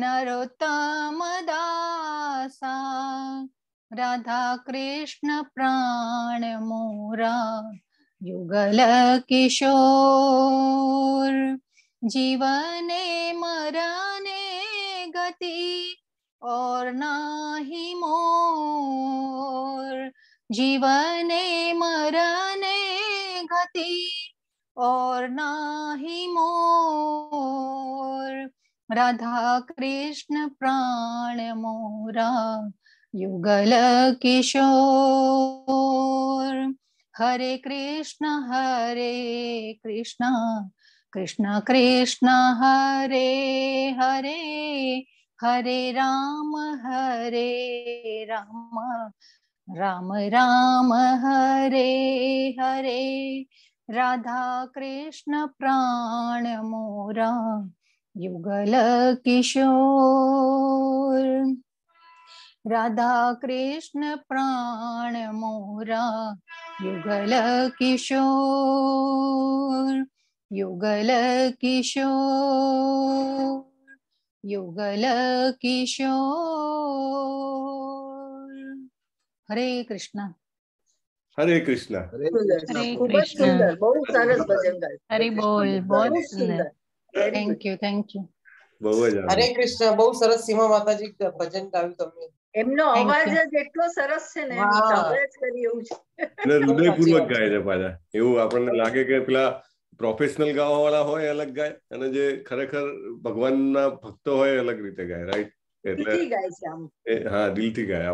नरोत्तम दासा राधा कृष्ण प्राण मोरा युगल किशोर। जीवने मरने गति और नाही मोर, जीवने मरने गति और नाही मोर। राधा कृष्ण प्राण मोरा युगल किशोर। हरे कृष्ण कृष्ण कृष्ण हरे हरे, हरे राम राम राम हरे हरे। राधा कृष्ण प्राण मोरा युगल किशोर। राधा कृष्ण प्राण मोरा युगल किशोर, युगल किशोर, युगल किशोर। हरे कृष्णा हरे कृष्णा हरे कृष्णा। बहुत सरस भजन गाय, हरि बोल, बहुत सुंदर। Thank you thank you. Hare Krishna, बहुत सरस सीमा माताजी भजन गाયું તમે, એમનો અવાજ જ એટલો સરસ છે ને, સાંભળે જ કરી એવું છે, હૃદયપૂર્વક ગાય છે પાછા, એવું આપણને લાગે કે પેલા પ્રોફેશનલ ગાવા વાળા હોય અલગ ગાય અને જે ખરેખર ભગવાનના ભક્તો હોય અલગ રીતે ગાય, રાઈટ? ત્રણ આચાર્ય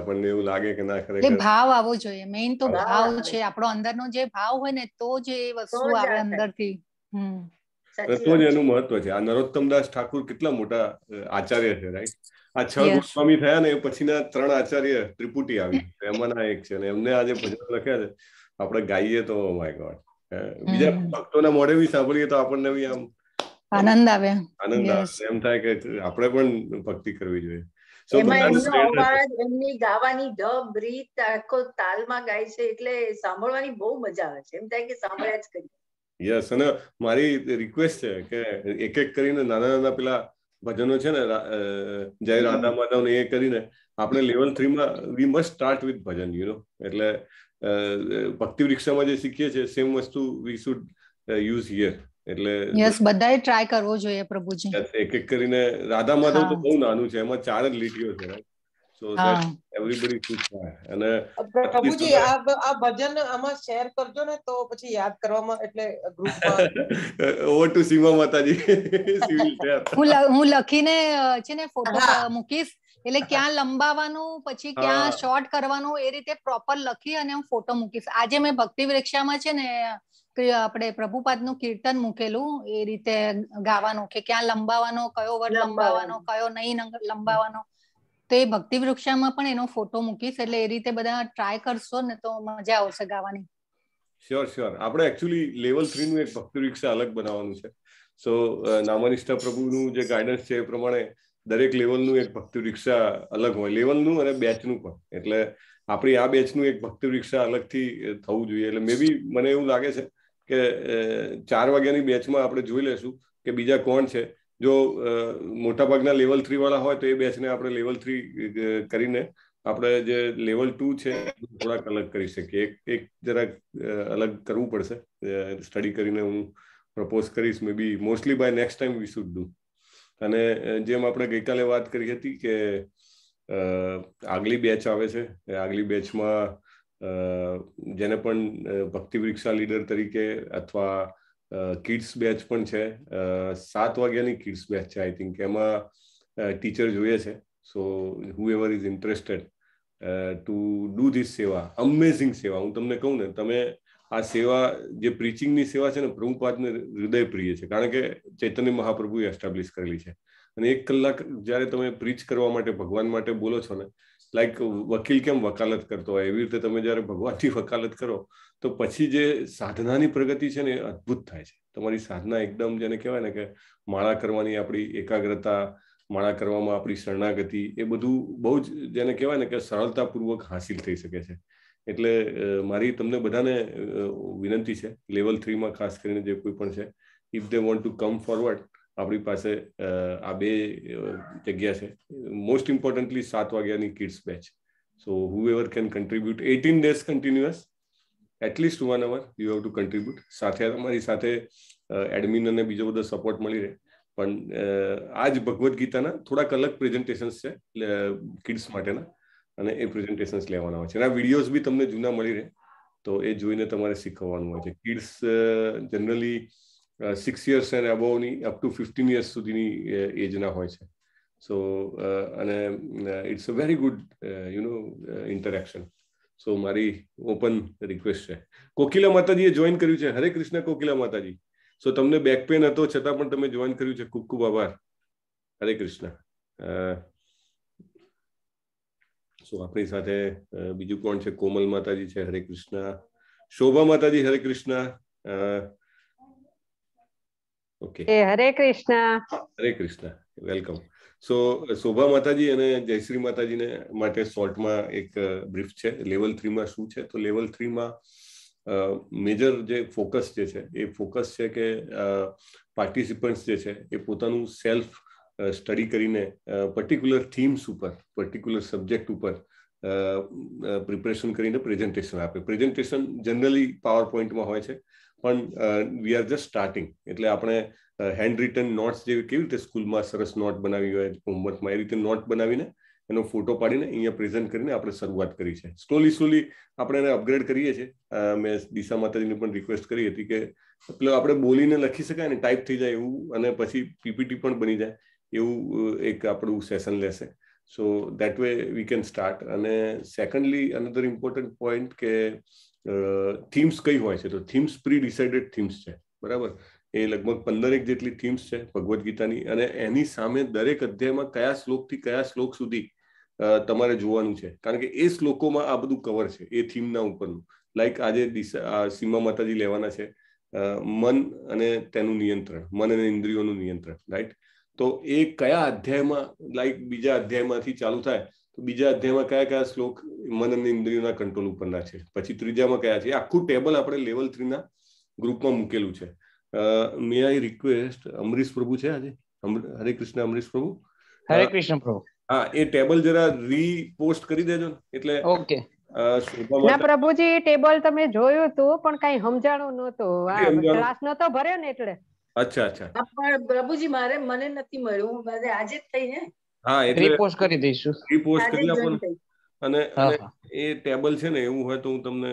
ત્રિપુટી આવી એમાંના એક છે, એમને આજે ભજન લખ્યા છે, આપણે ગાઈએ તો ઓ માય ગોડ, બીજા ભક્તોના મોઢે બી સાંભળીએ તો આપણને બી આમ આનંદ આવે, આનંદ આવે, એમ થાય કે આપણે પણ ભક્તિ કરવી જોઈએ. એમની ગાવાની ઢબ રીત આખો તાલમાં ગાય છે એટલે સાંભળવાની બહુ મજા આવે છે, એમ થાય કે સાંભળ્યા જ કરીએ. યસ, અને મારી રિક્વેસ્ટ છે કે એક એક કરીને નાના નાના પેલા ભજનો છે ને, જય રાધા માધવ ને એ કરીને આપણે લેવલ 3માં we must start with bhajan, you know. એટલે ભક્તિ વૃક્ષામાં જે શીખીએ છીએ સેમ વસ્તુ વી શુડ યુઝ હિયર. એટલે યસ, બધાએ ટ્રાય કરવો જોઈએ પ્રભુજી. એક એક કરીને રાધા માધવ તો બહુ નાનું છે, એમાં 4 જ લીટીઓ છે, so that everybody to try. અને પ્રભુજી આ ભજન આમાં શેર કરજો ને તો પછી યાદ કરવામાં, એટલે ગ્રુપમાં. ઓવર ટુ સીમા માતાજી. હું લખીને છે ને ફોટો મૂકીશ, એટલે ક્યાં લંબાવવાનું પછી ક્યાં શોર્ટ કરવાનું એ રીતે પ્રોપર લખી અને હું ફોટો મૂકીશ. આજે મેં ભક્તિ પરીક્ષામાં છે ને આપણે પ્રભુપાદનું કીર્તન મૂકેલું, એ રીતે ગાવાનું કે ક્યાં લંબાવવાનો, કયો વર્ડ લંબાવવાનો, કયો નહીં લંબાવવાનો, તો એ ભક્તિ વૃક્ષામાં પણ એનો ફોટો મૂકીશ. એટલે એ રીતે બધા ટ્રાય કરશો ને તો મજા આવશે ગાવાની. Sure sure. આપણે એકચ્યુઅલી લેવલ 3 નું એક ભક્તિ વૃક્ષ અલગ બનાવવાનું છે, સો નામનિષ્ઠા પ્રભુનું જે ગાઈડન્સ છે એ પ્રમાણે દરેક લેવલનું એક ભક્તિ પરીક્ષા અલગ હોય, લેવલનું અને બેચનું પણ. એટલે આપણી આ બેચનું એક ભક્તિ પરીક્ષા અલગથી થવું જોઈએ. એટલે મે બી મને એવું લાગે છે કે 4 વાગ્યાની બેચમાં આપણે જોઈ લેશું કે બીજા કોણ છે. જો મોટાભાગના લેવલ 3 વાળા હોય તો એ બેચને આપણે લેવલ 3 કરીને આપણે જે લેવલ 2 છે થોડાક અલગ કરી શકીએ. એક જરાક અલગ કરવું પડશે, સ્ટડી કરીને હું પ્રપોઝ કરીશ, મે બી mostly by next time we should do. અને જેમ આપણે ગઈકાલે વાત કરી હતી કે આગલી બેચ આવે છે, આગલી બેચમાં જેને પણ ભક્તિ પરીક્ષા લીડર તરીકે અથવા કિડ્સ બેચ પણ છે, 7 વાગ્યાની કિડ્સ બેચ છે આઈ થિંક, એમાં ટીચર જોઈએ છે. So whoever is interested to do this seva, amazing seva, હું તમને કહું ને, તમે આ સેવા જે પ્રીચિંગની સેવા છે ને, પ્રભુપાદને હૃદયપ્રિય છે, કારણ કે ચૈતન્ય મહાપ્રભુએ એસ્ટાબ્લિશ કરેલી છે. અને 1 કલાક જ્યારે તમે પ્રીચ કરવા માટે, ભગવાન માટે બોલો છો ને, લાઈક વકીલ કેમ વકાલત કરતો હોય એવી રીતે તમે જ્યારે ભગવાનની વકાલત કરો તો પછી જે સાધનાની પ્રગતિ છે ને એ અદ્ભુત થાય છે. તમારી સાધના એકદમ, જેને કહેવાય ને કે માળા કરવાની આપણી એકાગ્રતા, માળા કરવામાં આપણી શરણાગતિ, એ બધું બહુ જ, જેને કહેવાય ને કે સરળતાપૂર્વક હાસિલ થઈ શકે છે. એટલે મારી તમને બધાને વિનંતી છે, લેવલ 3માં ખાસ કરીને જે કોઈ પણ છે, if they want to come forward આપણી પાસે આ બે જગ્યા છે. મોસ્ટ ઇમ્પોર્ટન્ટલી 7 વાગ્યાની kids batch. So whoever can contribute 18 days continuous at least 1 hour you have to contribute. સાથે અમારી સાથે એડમિન અને બીજો બધો સપોર્ટ મળી રહે. પણ આજ ભગવદ્ ગીતાના થોડાક અલગ પ્રેઝન્ટેશન્સ છે કિડ્સ માટેના, અને એ પ્રેઝન્ટેશન્સ લેવાના હોય છે. અને આ વિડીયોઝ બી તમને જૂના મળી રહે, તો એ જોઈને તમારે શીખવવાનું હોય છે. Kids generally 6 years and above ni up to 15 years sudhini age na hoy chhe. So and it's a very good interaction. So mari open request chhe. Kokila mataji e join karyu chhe. Hare Krishna Kokila mataji. So tamne back pain hato chhata pan tame join karyu chhe. Khub khub aabhar. Hare Krishna. So apni sathe biju kon chhe? Komal mataji chhe. Hare Krishna. Shobha mataji Hare Krishna. Okay. Hey, Hare Krishna. Hare Krishna. Welcome. So Shobha Mataji and Jai Shri Mataji ne માટે શોર્ટમાં એક brief છે. Level 3 માં શું છે? તો level 3 માં major જે focus જે છે એ ફોકસ છે કે પાર્ટિસિપન્ટ્સ જે છે એ પોતાનું સેલ્ફ સ્ટડી કરીને પર્ટિક્યુલર થીમ્સ ઉપર, પર્ટિક્યુલર સબ્જેક્ટ ઉપર પ્રિપરેશન કરીને પ્રેઝન્ટેશન આપે. પ્રેઝન્ટેશન જનરલી પાવરપોઈન્ટમાં હોય છે, પણ વી આર જસ્ટ સ્ટાર્ટિંગ. એટલે આપણે હેન્ડ રિટન નોટ્સ જેવી કેવી રીતે સ્કૂલમાં સરસ નોટ બનાવી હોય હોમવર્કમાં, એ રીતે નોટ બનાવીને એનો ફોટો પાડીને અહીંયા પ્રેઝન્ટ કરીને આપણે શરૂઆત કરી છે. સ્લોલી આપણે એને અપગ્રેડ કરીએ છીએ. મેં દિશા માતાજીને પણ રિક્વેસ્ટ કરી હતી કે પેલો આપણે બોલીને લખી શકાય ને, ટાઈપ થઈ જાય એવું, અને પછી પીપીટી પણ બની જાય એવું એક આપણું સેશન લેશે. So that way we can start. અને સેકન્ડલી અનધર ઇમ્પોર્ટન્ટ પોઈન્ટ કે થીમ્સ કઈ હોય છે? તો થીમ્સ પ્રી ડિસાઇડેડ થીમ્સ છે, બરાબર. એ લગભગ 15 જેટલી થીમ્સ છે ભગવદ્ ગીતાની, અને એની સામે દરેક અધ્યાયમાં કયા શ્લોકથી કયા શ્લોક સુધી તમારે જોવાનું છે, કારણ કે એ શ્લોકોમાં આ બધું કવર છે એ થીમના ઉપરનું. લાઈક આજે સીમા માતાજી લેવાના છે મન અને તેનું નિયંત્રણ, મન અને ઇન્દ્રિયોનું નિયંત્રણ, રાઈટ? તો એ કયા અધ્યાયમાં, લાઈક બીજા અધ્યાયમાંથી ચાલુ થાય તો બીજા અધ્યાયમાં કયા કયા શ્લોક મન અને ઇન્દ્રિયોના કંટ્રોલ ઉપરના છે, પછી ત્રીજામાં કયા છે. આખું ટેબલ આપણે લેવલ 3ના ગ્રુપમાં મૂકેલું છે. મે આઈ રિક્વેસ્ટ અમરીશ પ્રભુ છે આજે. હરે કૃષ્ણ અમરીશ પ્રભુ. હરે કૃષ્ણ પ્રભુ. હા, એ ટેબલ જરા રીપોસ્ટ કરી દેજો ને. એટલે ઓકે ના પ્રભુજી, ટેબલ તમે જોયું હતું પણ કઈ સમજાણું નહોતું. ક્લાસ નહોતો ભર્યો ને એટલે. અચ્છા અચ્છા. પ્રભુજી મારે મને નથી મળ્યું, મને આજે જ થઈ ને. હા, એટલે રીપોસ્ટ કરી દઈશું. રીપોસ્ટ કરી આપો. અને એ ટેબલ છે ને, એવું હોય તો હું તમને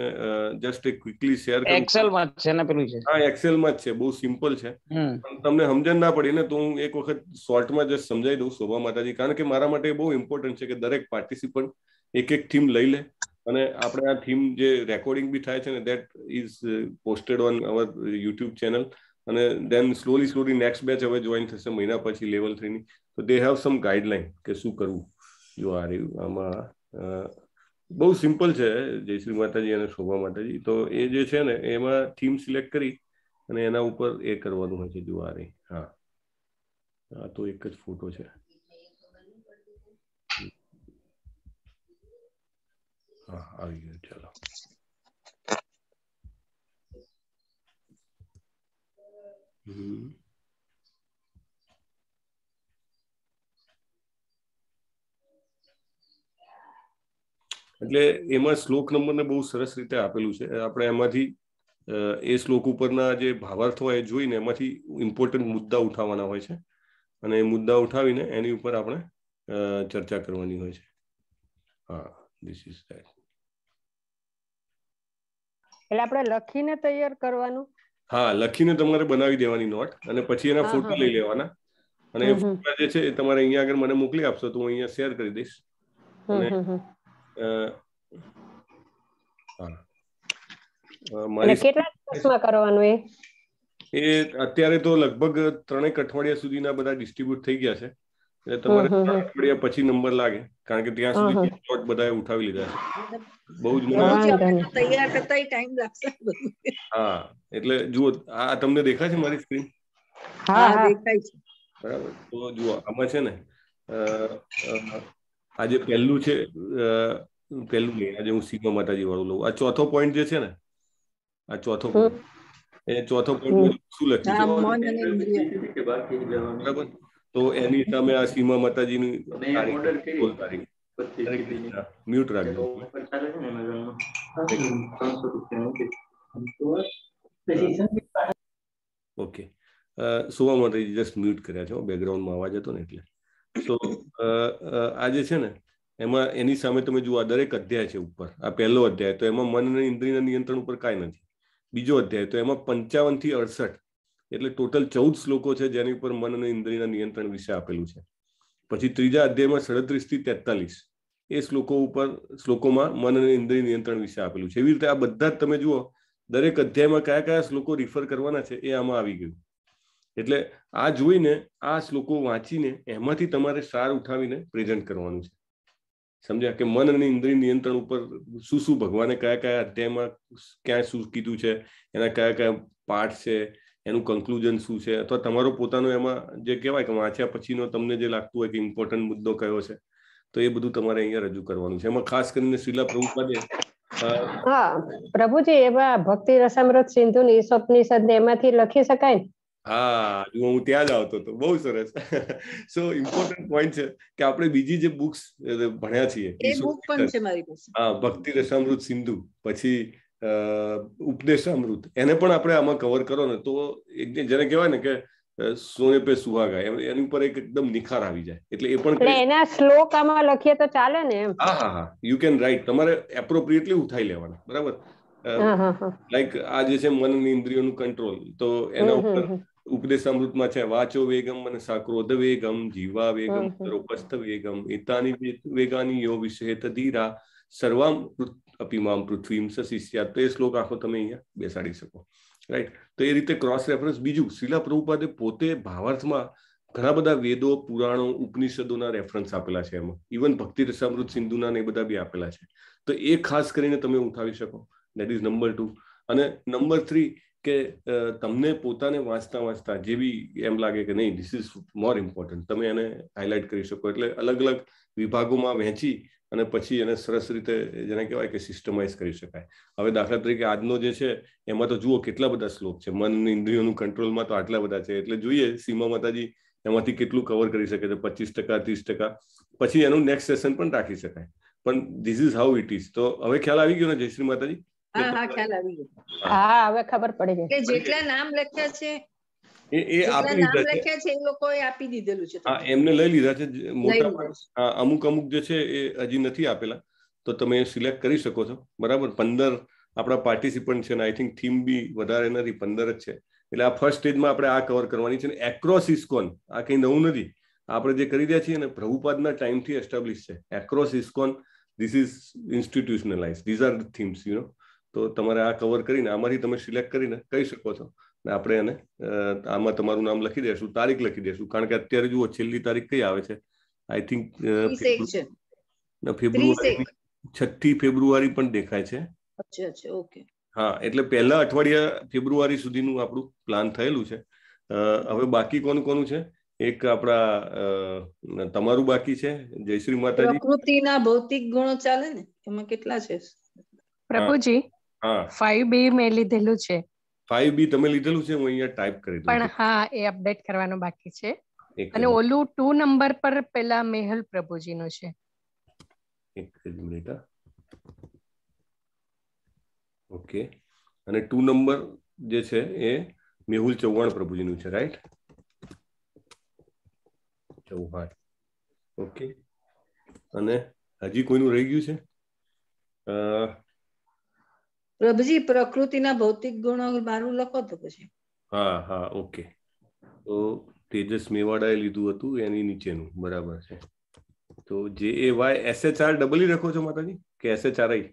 જસ્ટ એક ક્વિકલી શેર કરું. એક્સેલ માં છે ને પેલું? છે હા, એક્સેલ માં જ છે. બહુ સિમ્પલ છે. પણ તમને સમજણ ના પડી ને તો હું એક વખત શોર્ટમાં જસ્ટ સમજાવી દઉં શોભા માતાજી, કારણ કે મારા માટે બહુ ઇમ્પોર્ટન્ટ છે કે દરેક પાર્ટિસિપન્ટ એક એક થીમ લઈ લે. અને આપણે આ થીમ જે રેકોર્ડિંગ બી થાય છે ને, that is posted on our YouTube channel. અને ધેન સ્લોલી નેક્સ્ટ બેચ હવે જોઈન થશે મહિના પછી લેવલ 3ની. તો દે હેવ સમ ગાઈડલાઈન કે શું કરવું. જો આ રહ્યું, આમાં બહુ સિમ્પલ છે. જય શ્રી માતાજી અને શોભા માતાજી. તો એ જે છે ને એમાં થીમ સિલેક્ટ કરી અને એના ઉપર એ કરવાનું હોય છે. જો આ રહી. હા, આ તો એક જ ફોટો છે. હા, આવી ગયો. ચાલો એટલે એમાં શ્લોક નંબરને બહુ સરસ રીતે આપેલું છે. આપણે એમાંથી એ શ્લોક ઉપરના જે ભાવાર્થો હોય એ જોઈને એમાંથી ઇમ્પોર્ટન્ટ મુદ્દા ઉઠાવવાના હોય છે, અને એ મુદ્દા ઉઠાવીને એની ઉપર આપણે ચર્ચા કરવાની હોય છે. હા, ધીસ ઇઝ ધેટ. એટલે આપણે લખીને તૈયાર કરવાનું. હા, લખીને તમારે બનાવી દેવાની નોટ, અને પછી એના ફોટો લઈ લેવાના. અને એ ફોટા જે છે એ તમારે અહીંયા આગળ મને મોકલી આપશો તો હું અહીંયા શેર કરી દઈશ. અત્યારે તો લગભગ 3 અઠવાડિયા સુધીના બધા ડિસ્ટ્રીબ્યુટ થઈ ગયા છે. એટલે તમારે 3 અઠવાડિયા પછી નંબર લાગે, કારણ કે ત્યાં સુધી શોર્ટ બધા ઉઠાવી લીધા છે. બહુ જ તૈયાર કરતા ટાઈમ લાગશે. હા, એટલે જુઓ આ તમને દેખાય છે મારી સ્ક્રીન? હા, દેખાય છે, બરાબર. તો જુઓ આમાં છે ને આજે પહેલું છે, પહેલું નહીં, આજે હું સીમા માતાજી વાળું લઉં. આ ચોથો પોઈન્ટ જે છે ને, આ ચોથો પોઈન્ટ चौथा पॉइंट तो एनी हिसाब में आज सीमा माता जी ने म्यूट रख दो ओके सुवा माता जी जस्ट म्यूट કર્યા છો બેકગ્રાઉન્ડ માં અવાજ હતો ને એટલે સો આજે છે ને એમાં એની સામે તમે જુઓ આ દરેક અધ્યાય છે ઉપર આ પહેલો અધ્યાય તો એમાં મન અને ઇન્દ્રિયના નિયંત્રણ ઉપર કાંઈ નથી બીજો અધ્યાય તો એમાં 55 થી 68 એટલે ટોટલ 14 શ્લોકો છે જેની ઉપર મન અને ઇન્દ્રિયના નિયંત્રણ વિશે આપેલું છે પછી ત્રીજા અધ્યાયમાં 37 થી 43 એ શ્લોકો ઉપર શ્લોકોમાં મન અને ઇન્દ્રિય નિયંત્રણ વિશે આપેલું છે એવી રીતે આ બધા જ તમે જુઓ દરેક અધ્યાયમાં કયા કયા શ્લોકો રિફર કરવાના છે એ આમાં આવી ગયું એટલે આ જોઈને આ શ્લોકો વાંચીને એમાંથી તમારે સાર ઉઠાવીને પ્રેઝન્ટ કરવાનું છે સમજ્યા કે મન અને ઇન્દ્રિય નિયંત્રણ ઉપર શું શું ભગવાને કયા કયા અધ્યાયમાં ક્યાં શું કીધું છે એના કયા કયા પાર્ટ છે એનું કન્ક્લુઝન શું છે અથવા તમારો પોતાનો એમાં જે કહેવાય કે વાંચ્યા પછીનો તમને જે લાગતું હોય કે ઇમ્પોર્ટન્ટ મુદ્દો કયો છે તો એ બધું તમારે અહીંયા રજૂ કરવાનું છે એમાં ખાસ કરીને શ્રીલા પ્રભુપાદે પ્રભુજી એમાં ભક્તિ રસામૃત સિંધુ ની ઈશોપનિષદ ને એમાંથી લખી શકાય ને હા જો હું ત્યાં જ આવતો તો બહુ સરસ સો ઇમ્પોર્ટન્ટ પોઈન્ટ છે કે આપણે બીજી જે બુક્સ ભણ્યા છીએ એ બુક પણ છે મારી પાસે હા ભક્તિ રસામૃત સિંધુ પછી उपदेश अमृत एने पण आपणे आमां कवर करो ने तो एक जने कहेवाय ने के सोने पे सुहागा एनी पर एक एकदम निखार आवी जाय એટલે એ પણ એટલે એના શ્લોક આમાં લખીએ તો ચાલે ને એમ હા હા યુ કેન રાઈટ તમારે એપ્રોપ્રિએટલી ઉઠાઈ લેવાના બરાબર લાઈક આ જે છે મન અને ઇન્દ્રિયોનું કંટ્રોલ તો એના ઉપર ઉપદેશ અમૃતમાં છે વાચો વેગમ અને સાક્રોધ વેગમ જીવા વેગમ રોપસ્થ વેગમ એતાની વેગાની યો વિશેત ધીરા સર્વમ અપિમામ પૃથ્વીમ સશિષ્યા તો એ શ્લોક આખો તમે અહીંયા બેસાડી શકો રાઈટ તો એ રીતે ક્રોસ રેફરન્સ બીજું શ્રીલા પ્રભુપાદે પોતે ભાવાર્થમાં ઘણા બધા વેદો પુરાણો ઉપનિષદોના રેફરન્સ આપેલા છે એમાં ઇવન ભક્તિ રસામૃત સિંધુના ને એ બધા બી આપેલા છે તો એ ખાસ કરીને તમે ઉઠાવી શકો દેટ ઇઝ નંબર 2 અને નંબર 3 કે તમને પોતાને વાંચતા જે બી એમ લાગે કે નહીં ધીસ ઇઝ મોર ઇમ્પોર્ટન્ટ તમે એને હાઇલાઇટ કરી શકો એટલે અલગ અલગ વિભાગોમાં વહેંચી અને પછી એને સરસ રીતે જેને કહેવાય કે સિસ્ટમાઇઝ કરી શકાય હવે દાખલા તરીકે આજનો જે છે એમાં તો જુઓ કેટલા બધા શ્લોક છે મન અને ઇન્દ્રિયોનું કંટ્રોલમાં તો આટલા બધા છે એટલે જોઈએ સીમા માતાજી એમાંથી કેટલું કવર કરી શકે છે 25% 30% પછી એનું નેક્સ્ટ સેશન પણ રાખી શકાય પણ this is how it is તો હવે ખ્યાલ આવી ગયો ને જય શ્રી માતાજી હા હા ખ્યાલ આવી ગયો હા હવે ખબર પડી ગઈ કે જેટલા નામ લખ્યા છે એક્રોસ ઇસ્કોન આ કઈ નવું નથી આપણે જે કરી રહ્યા છીએ ને પ્રભુપાદના ટાઈમ થી એસ્ટાબ્લિશ છે across ISKCON this is institutionalise these are themes you know તો તમારે આ કવર કરીને આમાંથી તમે સિલેક્ટ કરીને કહી શકો છો આપણે એને આમાં તમારું નામ લખી દેશું તારીખ લખી દેશું કારણ કે અત્યારે જુઓ છેલ્લી તારીખ કઈ આવે છે આઈ થિંક 6 ફેબ્રુઆરી પણ દેખાય છે અચ્છા અચ્છા ઓકે હા એટલે પહેલા અઠવાડિયા ફેબ્રુઆરી સુધીનું આપણું પ્લાન થયેલું છે હવે બાકી કોનું કોનું છે એક આપણા તમારું બાકી છે જય શ્રી માતાજી પ્રકૃતિના ભૌતિક ગુણો ચાલે ને એમાં કેટલા છે પ્રભુજી હા 5B મેં લીધેલું છે 5B તમે લીધેલું છે હું અહીંયા ટાઇપ કરી દઉં પણ હા એ અપડેટ કરવાનો બાકી છે અને ઓલું 2 નંબર પર પેલા મેહલ પ્રભુજીનો છે એક મિનિટ ઓકે અને 2 નંબર જે છે એ મેહુલ ચૌહાણ પ્રભુજીનું છે રાઈટ ચૌહાણ ઓકે અને હજી કોઈનું રહી ગયું છે પ્રભુજી પ્રકૃતિના ભૌતિક ગુણો મારું લખો તો પછી હા હા ઓકે તો તેજસ મેવાડાએ લીધું હતું એની નીચેનું બરાબર છે તો જે એ વાય SHREE લખો છો માતાજી કે SHRI SHREE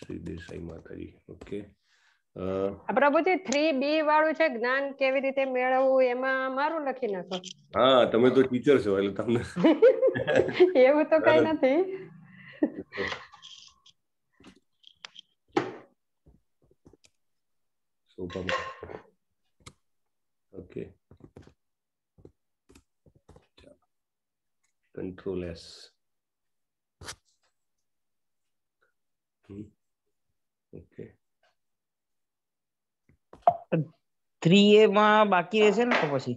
Shri Desai Mataji okay પ્રભુજી 3B વાળું છે જ્ઞાન કેવી રીતે મેળવવું એમાં મારું લખી નાખો હા તમે તો ટીચર છો એટલે તમને એવું તો કઈ નથી Okay. Control S. 3A માં બાકી રહેશે ને તો પછી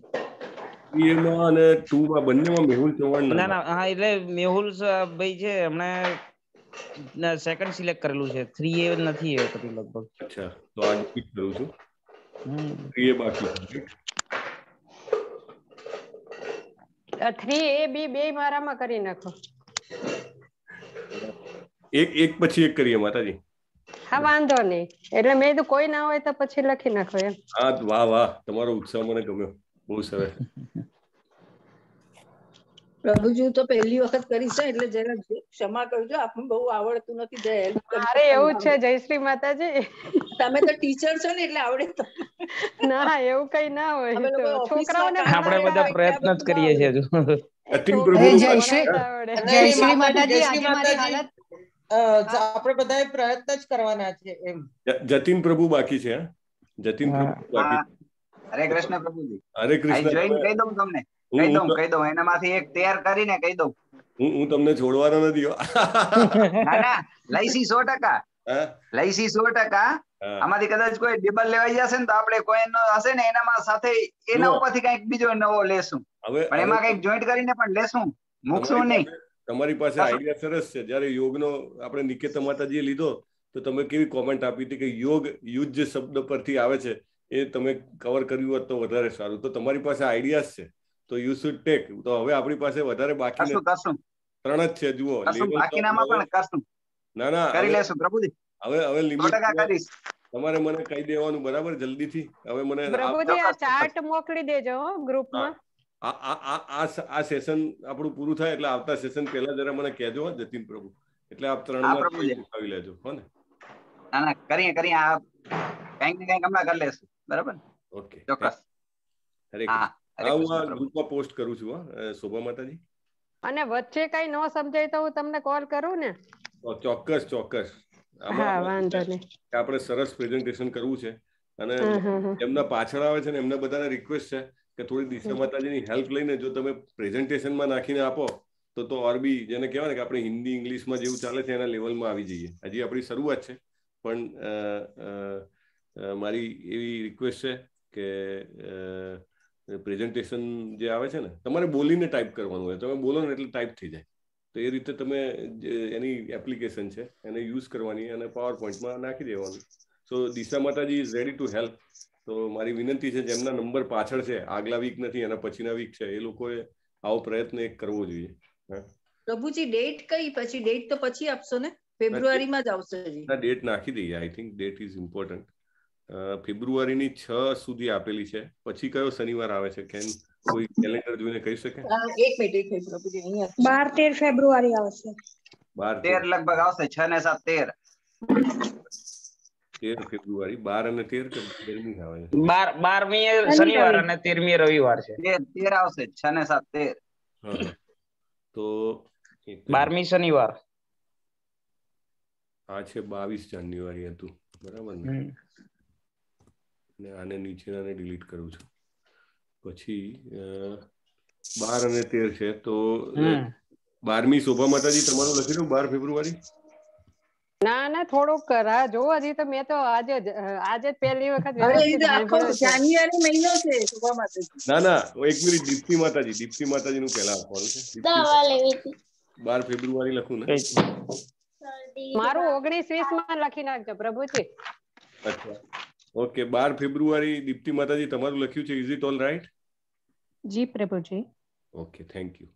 3A માં અને 2 માં બંનેમાં મેહુલ ચૌહાણ ના ના હા એટલે મેહુલ ભાઈ છે એમણે ના સેકન્ડ સિલેક્ટ કરેલું છે 3A નથી એ કદી લગભગ અચ્છા તો આજ પિક કરું છું 3A બાકી 3A B બેય મારામાં કરી નાખો એક એક પછી એક કરીએ માતાજી હા વાંધો નહીં એટલે મેં તો કોઈ ના હોય તો પછી લખી નાખો એમ હા વાહ વાહ તમારો ઉત્સાહ મને ગમ્યો બહુ સરસ પ્રભુજી તો પહેલી વખત કરી છે એટલે જરા ક્ષમા કરજો આપને બહુ આવડતું નથી જય હેલ્પ કરો અરે એવું છે જય શ્રી માતાજી તમે તો ટીચર છો ને એટલે આવડે તો ના એવું કઈ ના હોય છોકરાઓને આપણે બધા પ્રયત્ન જ કરીએ છીએ અતિન પ્રભુ જય શ્રી માતાજી આજે મારી હાલત આપણે બધાએ પ્રયત્ન જ કરવાના છે એમ જતીન પ્રભુ બાકી છે હા જતીન પ્રભુ બાકી હરે કૃષ્ણ પ્રભુજી હરે કૃષ્ણ જોઈન કહી દઉં એનામાંથી એક તૈયાર કરીને કહી દઉં હું તમને છોડવાનો નથી ના ના લઈસી 100% હા લઈસી 100% આમાંથી કદાચ કોઈ ડબલ લેવાઈ જશે ને તો આપણે કોઈનો હશે ને એનામાં સાથે એના ઉપરથી કઈક બીજો નવો લેશું પણ એમાં કઈક જોઈન્ટ કરીને પણ લેશું મૂકશું નહીં તમારી પાસે આઈડિયા સરસ છે જ્યારે યોગનો આપણે નિકેતા માતાજીએ લીધો તો તમે કેવી કોમેન્ટ આપી હતી કે યોગ યુદ્ધ શબ્દ પરથી આવે છે એ તમે કવર કર્યું હોત તો વધારે સારું તો તમારી પાસે આઈડિયાસ છે તો યુ શુડ ટેક તો હવે આપણી પાસે વધારે બાકી છે ત્રણ જ છે જુઓ બાકીનામાં પણ કરશું ના ના કરી લેશું પ્રભુજી હવે લિમિટ કરીશ તમારે મને કહી દેવાનું બરાબર જલ્દીથી હવે મને પ્રભુજી આ ચાર્ટ મોકલી દેજો ગ્રુપમાં આ સેશન આપણું પૂરું થાય એટલે આવતા સેશન પહેલા જરા મને કહેજો જતીન પ્રભુ એટલે આપ ત્રણ આવી લેજો હો ને ના ના કરીએ આ કંઈક હમણાં કરી લેશું બરાબર ઓકે ચોક્કસ હરે કૃષ્ણ હું આ ગ્રુપમાં પોસ્ટ કરું છું હા શોભા માતાજી અને વચ્ચે કઈ ન સમજાય તો હું તમને કોલ કરું ને ચોક્કસ હા વાંધો નહીં આપણે સરસ પ્રેઝન્ટેશન કરવું છે અને એમના પાછળ આવે છે ને એમને બધાને રિક્વેસ્ટ છે કે થોડી દિશા માતાજીની હેલ્પ લઈને જો તમે પ્રેઝન્ટેશનમાં નાખીને આપો તો અરબી જેને કહેવાય ને કે આપણે હિન્દી ઇંગ્લિશમાં જેવું ચાલે છે એના લેવલમાં આવી જઈએ હજી આપણી શરૂઆત છે પણ મારી એવી રિક્વેસ્ટ છે કે પ્રેઝન્ટેશન જે આવે છે ને તમારે બોલીને ટાઈપ કરવાનું હોય તમે બોલો ને એટલે ટાઈપ થઈ જાય તો એ રીતે તમે એની એપ્લિકેશન છે એને યુઝ કરવાની અને પાવર પોઈન્ટમાં નાખી દેવાનું સો દિશા માતાજી ઇઝ રેડી ટુ હેલ્પ તો મારી વિનંતી છે જેમના નંબર પાછળ છે આગલા વીક નથી એના પછીના વીક છે એ લોકોએ આવો પ્રયત્ન એક કરવો જોઈએ પ્રભુજી ડેટ કઈ પછી ડેટ તો પછી આપશો ને ફેબ્રુઆરીમાં જ આવશે જી ના ડેટ નાખી દઈએ I think date is important ફેબ્રુઆરીની 6 સુધી આપેલી છે પછી કયો શનિવાર આવે છે કેન કોઈ કેલેન્ડર જોઈને કહી શકે એક મિનિટ થઈ પ્રભુજી અહીંયા 12-13 ફેબ્રુઆરી આવશે 12-13 લગભગ આવશે 6 ને 7 13 ફેબ્રુઆરી 12 અને 13 શનિવાર અને 13મી રવિવાર છે 13 આવશે 6 ને 7 13 તો 12મી શનિવાર આ છે 22 જાન્યુઆરી હતું બરાબર ને આને નીચેનાને ડિલીટ કરું છું પછી 12 અને 13 છે તો 12મી શોભા માતાજી તમારું લખી દઉં 12 ફેબ્રુઆરી ના ના થોડુંક કરા જો હજી તો મેં તો આજે પહેલી વખત જાન્યુઆરી મહિનો છે શોભા માતાજી ના ના એક મિનિટ દીપ્તિ માતાજી નું પહેલા આપવાનું છે દવા લેવી હતી 12 ફેબ્રુઆરી લખું ને મારું 19-20 માં લખી નાખજો પ્રભુજી અચ્છા ઓકે 12 ફેબ્રુઆરી દીપ્તિ માતાજી તમારું લખ્યું છે ઇઝ ઇટ ઓલ રાઈટ જી પ્રભુજી ઓકે થેન્ક યુ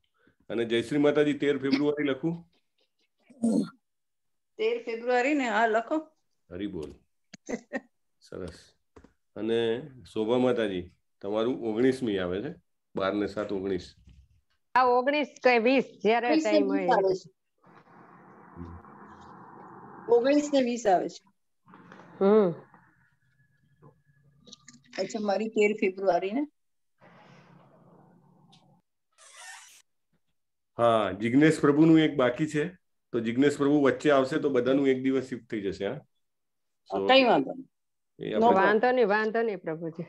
અને જયશ્રી માતાજી 13 ફેબ્રુઆરી લખું 13 ફેબ્રુઆરી ને આ લખો હરિબોલ સરસ અને શોભા માતાજી તમારું 19મી આવે છે 12 ને 7 19 આ 19 કે 20 જ્યારે ટાઈમ હોય 19 ને 20 આવે છે અચ્છા મારી 13 ફેબ્રુઆરી ને હા જિગ્નેશ પ્રભુ નું એક બાકી છે તો જિગ્નેશ પ્રભુ વચ્ચે આવશે તો બધાનું એક દિવસ શિફ્ટ થઈ જશે હા કઈ વાંધો નહીં પ્રભુજી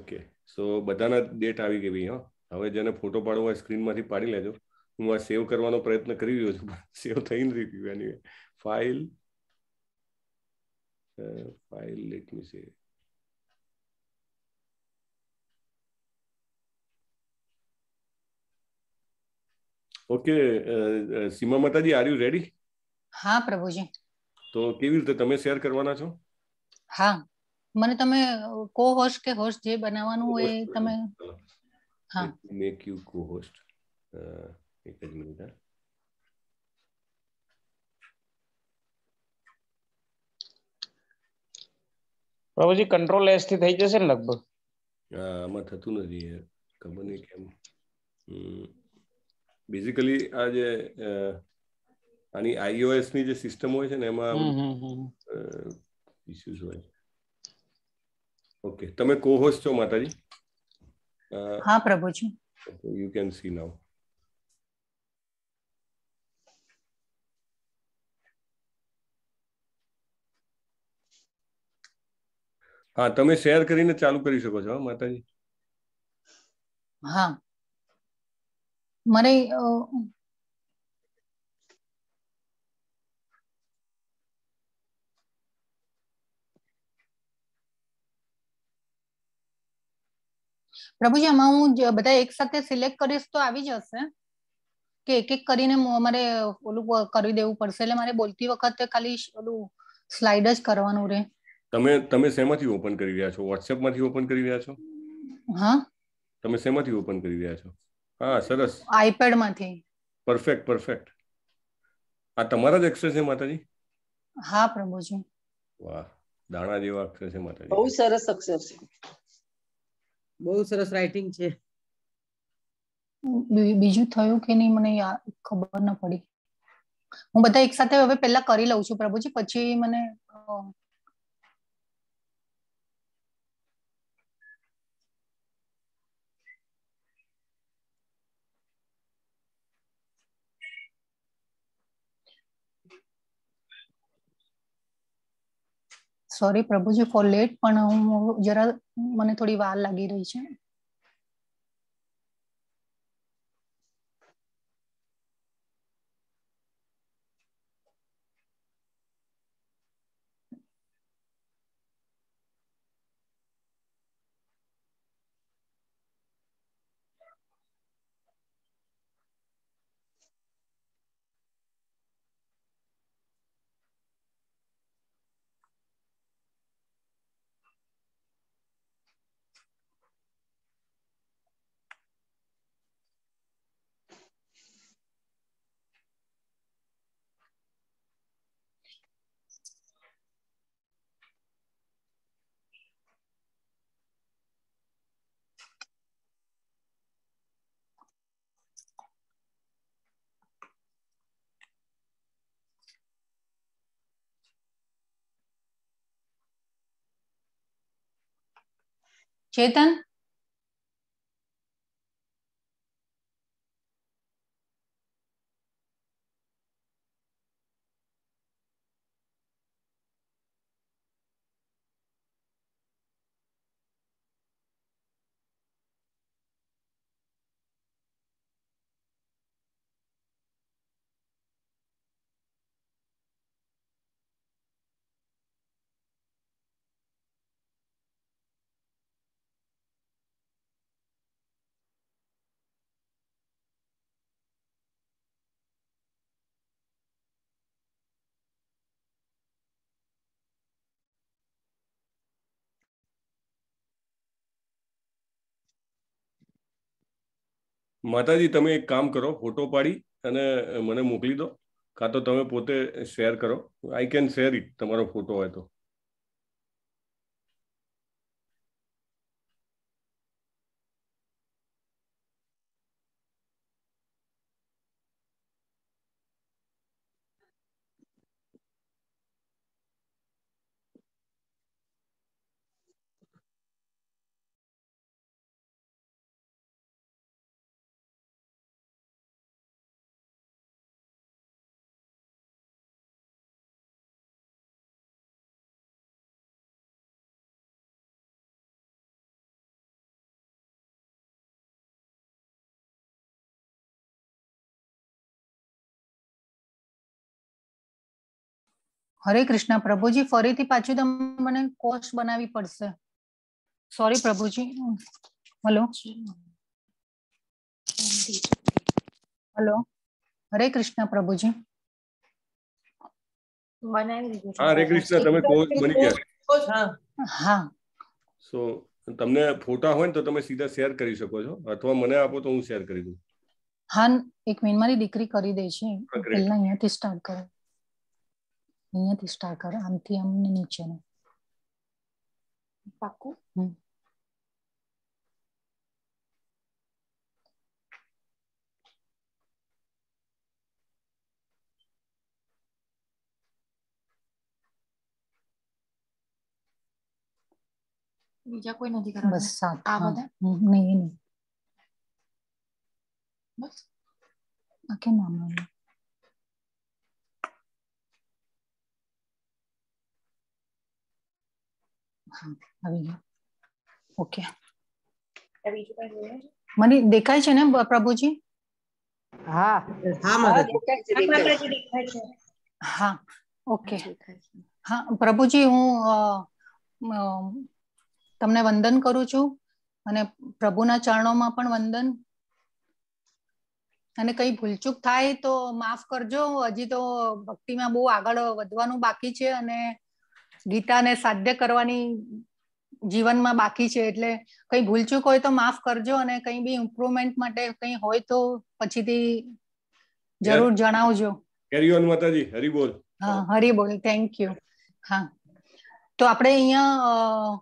ઓકે સો બધાના ડેટ આવી ગઈ ભાઈ હા હવે જેને ફોટો પાડવો હોય સ્ક્રીનમાંથી પાડી લેજો હું આ સેવ કરવાનો પ્રયત્ન કરી રહ્યો છું સેવ થઈ નથી રહ્યું એની file let me see okay Seema माताजी आर यू रेडी? हाँ प्रभुजी। तो केवी રીતે તમે શેર કરવાના છો? હા મને તમે કો હોસ્ટ કે હોસ્ટ જે બનાવવાનું હોય તમે હા મેક યુ કો હોસ્ટ એક જ મિનિટ હા પ્રભુજી કંટ્રોલ S થી થઈ જશે ને લગભગ હા આમાં થતું નથી યાર ખબર નહીં કેમ બેઝિકલી આ જે આની iOS ની જે સિસ્ટમ હોય છે ને એમાં ઇશ્યુઝ હોય ઓકે તમે કો હોસ્ટ છો માતાજી હા પ્રભુજી યુ કેન સી નાઉ હા તમે શેર કરીને ચાલુ કરી શકો છો માતાજી હા મને પ્રભુજી આમાં હું બધા એક સાથે સિલેક્ટ કરીશ તો આવી જશે કે એક એક કરીને મારે ઓલું કરી દેવું પડશે એટલે મારે બોલતી વખતે ખાલી ઓલું સ્લાઇડ જ કરવાનું રહે. તમે શેમાંથી ઓપન કરી રહ્યા છો? WhatsApp માંથી ઓપન કરી રહ્યા છો? હા તમે શેમાંથી ઓપન કરી રહ્યા છો? હા સરસ iPad માંથી. Perfect perfect. આ તમારા જ અક્ષર છે માતાજી? હા પ્રભુજી. વાહ દાણા જેવા અક્ષર છે માતાજી. બહુ સરસ અક્ષર છે. બહુ સરસ રાઇટિંગ છે. બીજું થયું કે નહીં મને ખબર ન પડી. હું બધા એક સાથે હવે પહેલા કરી લઉં છું પ્રભુજી પછી મને सॉरी प्रभुजी फॉर लेट पण हूँ जरा मने थोड़ी वार लगी रही है. चेतन માતાજી તમે એક કામ કરો ફોટો પાડી અને મને મોકલી દો કાં તો તમે પોતે શેર કરો. આઈ કેન શેર ઇટ તમારો ફોટો હોય તો. हरे कृष्णा प्रभुजी फरीथी पाछुं तमे मने कोर्स बनावी पड़शे. सॉरी प्रभुजी. हेलो हेलो हरे कृष्णा प्रभु जी हरे कृष्णा તમે કોચ બની ગયા હા સો તમને ફોટા હોય ને તો તમે સીધા શેર કરી શકો છો અથવા મને આપો તો હું શેર કરી દઉં હા એક મિનિટ મારી દીકરી કરી દે છે પહેલા અહીંયાથી સ્ટાર્ટ કરો અહીંયાથી સ્ટાર્ટ કરો આમથી આમને નીચે ને પાકું બીજા કોઈ નથી કરવાનું બસ આ બધા નહીં નહીં બસ ઓકે નામ આવી ગયું ઓકે મને દેખાય છે ને પ્રભુજી હા હા મને દેખાય છે દેખાય છે હા ઓકે હા પ્રભુજી હું તમને વંદન કરું છું અને પ્રભુના ચરણોમાં પણ વંદન અને કઈ ભૂલચૂક થાય તો માફ કરજો હજી તો ભક્તિમાં બહુ આગળ વધવાનું બાકી છે અને ગીતાને સાધ્ય કરવાની જીવનમાં બાકી છે એટલે કઈ ભૂલચૂક હોય તો માફ કરજો અને કઈ બી ઇમ્પ્રુવમેન્ટ માટે કઈ હોય તો પછીથી જરૂર જણાવજો કેરી ઓન માતાજી હરી બોલ હા હરી બોલ થેન્ક યુ હા તો આપણે અહીંયા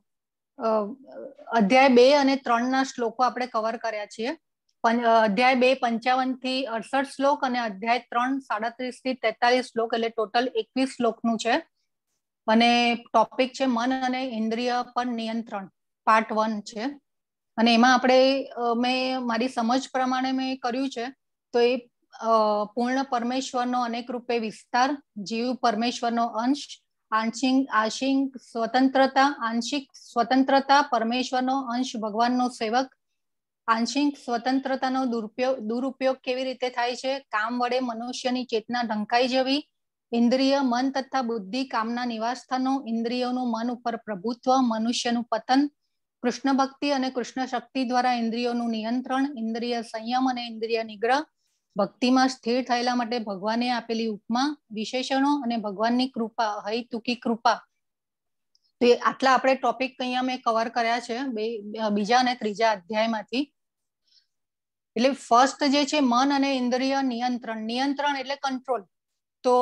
અધ્યાય 2 અને 3 ના શ્લોકો આપણે કવર કર્યા છીએ અધ્યાય 2 55 થી 68 શ્લોક અને અધ્યાય 3 37 થી 43 શ્લોક એટલે ટોટલ 21 શ્લોકનું છે અને ટોપિક છે મન અને ઇન્દ્રિય પર નિયંત્રણ પાર્ટ 1 છે અને એમાં આપણે મેં મારી સમજ પ્રમાણે મેં કર્યું છે તો એ પૂર્ણ પરમેશ્વરનો અનેક રૂપે વિસ્તાર જીવ પરમેશ્વરનો અંશ आंशिक स्वतंत्रता आंशिक स्वतंत्रता परमेश्वरनो अंश भगवाननो सेवक आंशिक स्वतंत्रतानो दुरुपयोग केवी रीते थाय छे काम वडे मनुष्यनी चेतना ढंकाई जवी इंद्रिय मन तथा बुद्धि कामना निवासस्थानो इंद्रियोनु मन उपर प्रभुत्व मनुष्यनु पतन कृष्ण भक्ति अने कृष्ण शक्ति द्वारा इंद्रियोनु नियंत्रण इंद्रिय संयम अने इंद्रिय निग्रह ભક્તિમાં સ્થિર થયેલા માટે ભગવાને આપેલી ઉપમા વિશેષણો અને ભગવાનની કૃપા હૈતુકી કૃપા તો આટલા આપણે ટોપિક અહીંયા મેં કવર કર્યા છે બીજા અને ત્રીજા અધ્યાયમાંથી એટલે ફર્સ્ટ જે છે મન અને ઇન્દ્રિય નિયંત્રણ નિયંત્રણ એટલે કંટ્રોલ તો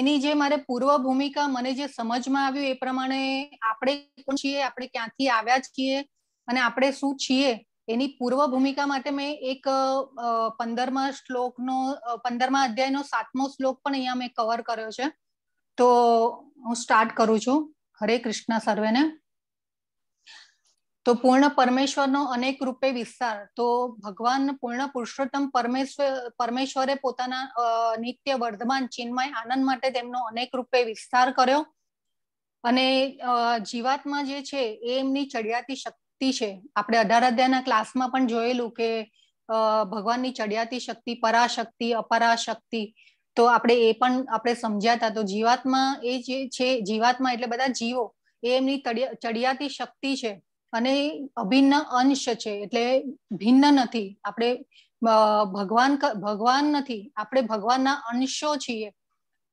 એની જે મારે પૂર્વ ભૂમિકા મને જે સમજમાં આવ્યું એ પ્રમાણે આપણે કોણ છીએ આપણે ક્યાંથી આવ્યા છીએ અને આપણે શું છીએ એની પૂર્વ ભૂમિકા માટે મેં એક 15મા અધ્યાયનો 7મો શ્લોક પણ અહીંયા મેં કવર કર્યો છે તો હું સ્ટાર્ટ કરું છું હરે કૃષ્ણ સર્વેને તો પૂર્ણ પરમેશ્વરનો અનેક રૂપે વિસ્તાર તો ભગવાન પૂર્ણ પુરુષોત્તમ પરમેશ્વરે પોતાના નિત્ય વર્ધમાન ચિન્મય આનંદ માટે તેમનો અનેક રૂપે વિસ્તાર કર્યો અને જીવાત્મા જે છે એ એમની ચડિયાતી શક્તિ છે આપણે 18 અધ્યાયના ક્લાસમાં પણ જોયેલું કે ભગવાનની ચડિયાતી શક્તિ પરાશક્તિ અપરાશક્તિ તો આપણે એ પણ આપણે સમજ્યા તો જીવાત્મા એ જે છે જીવાત્મા એટલે બધા જીવો એ એમની ચડિયાતી શક્તિ છે અને અભિન્ન અંશ છે એટલે ભિન્ન નથી આપણે ભગવાન નથી આપણે ભગવાનના અંશો છીએ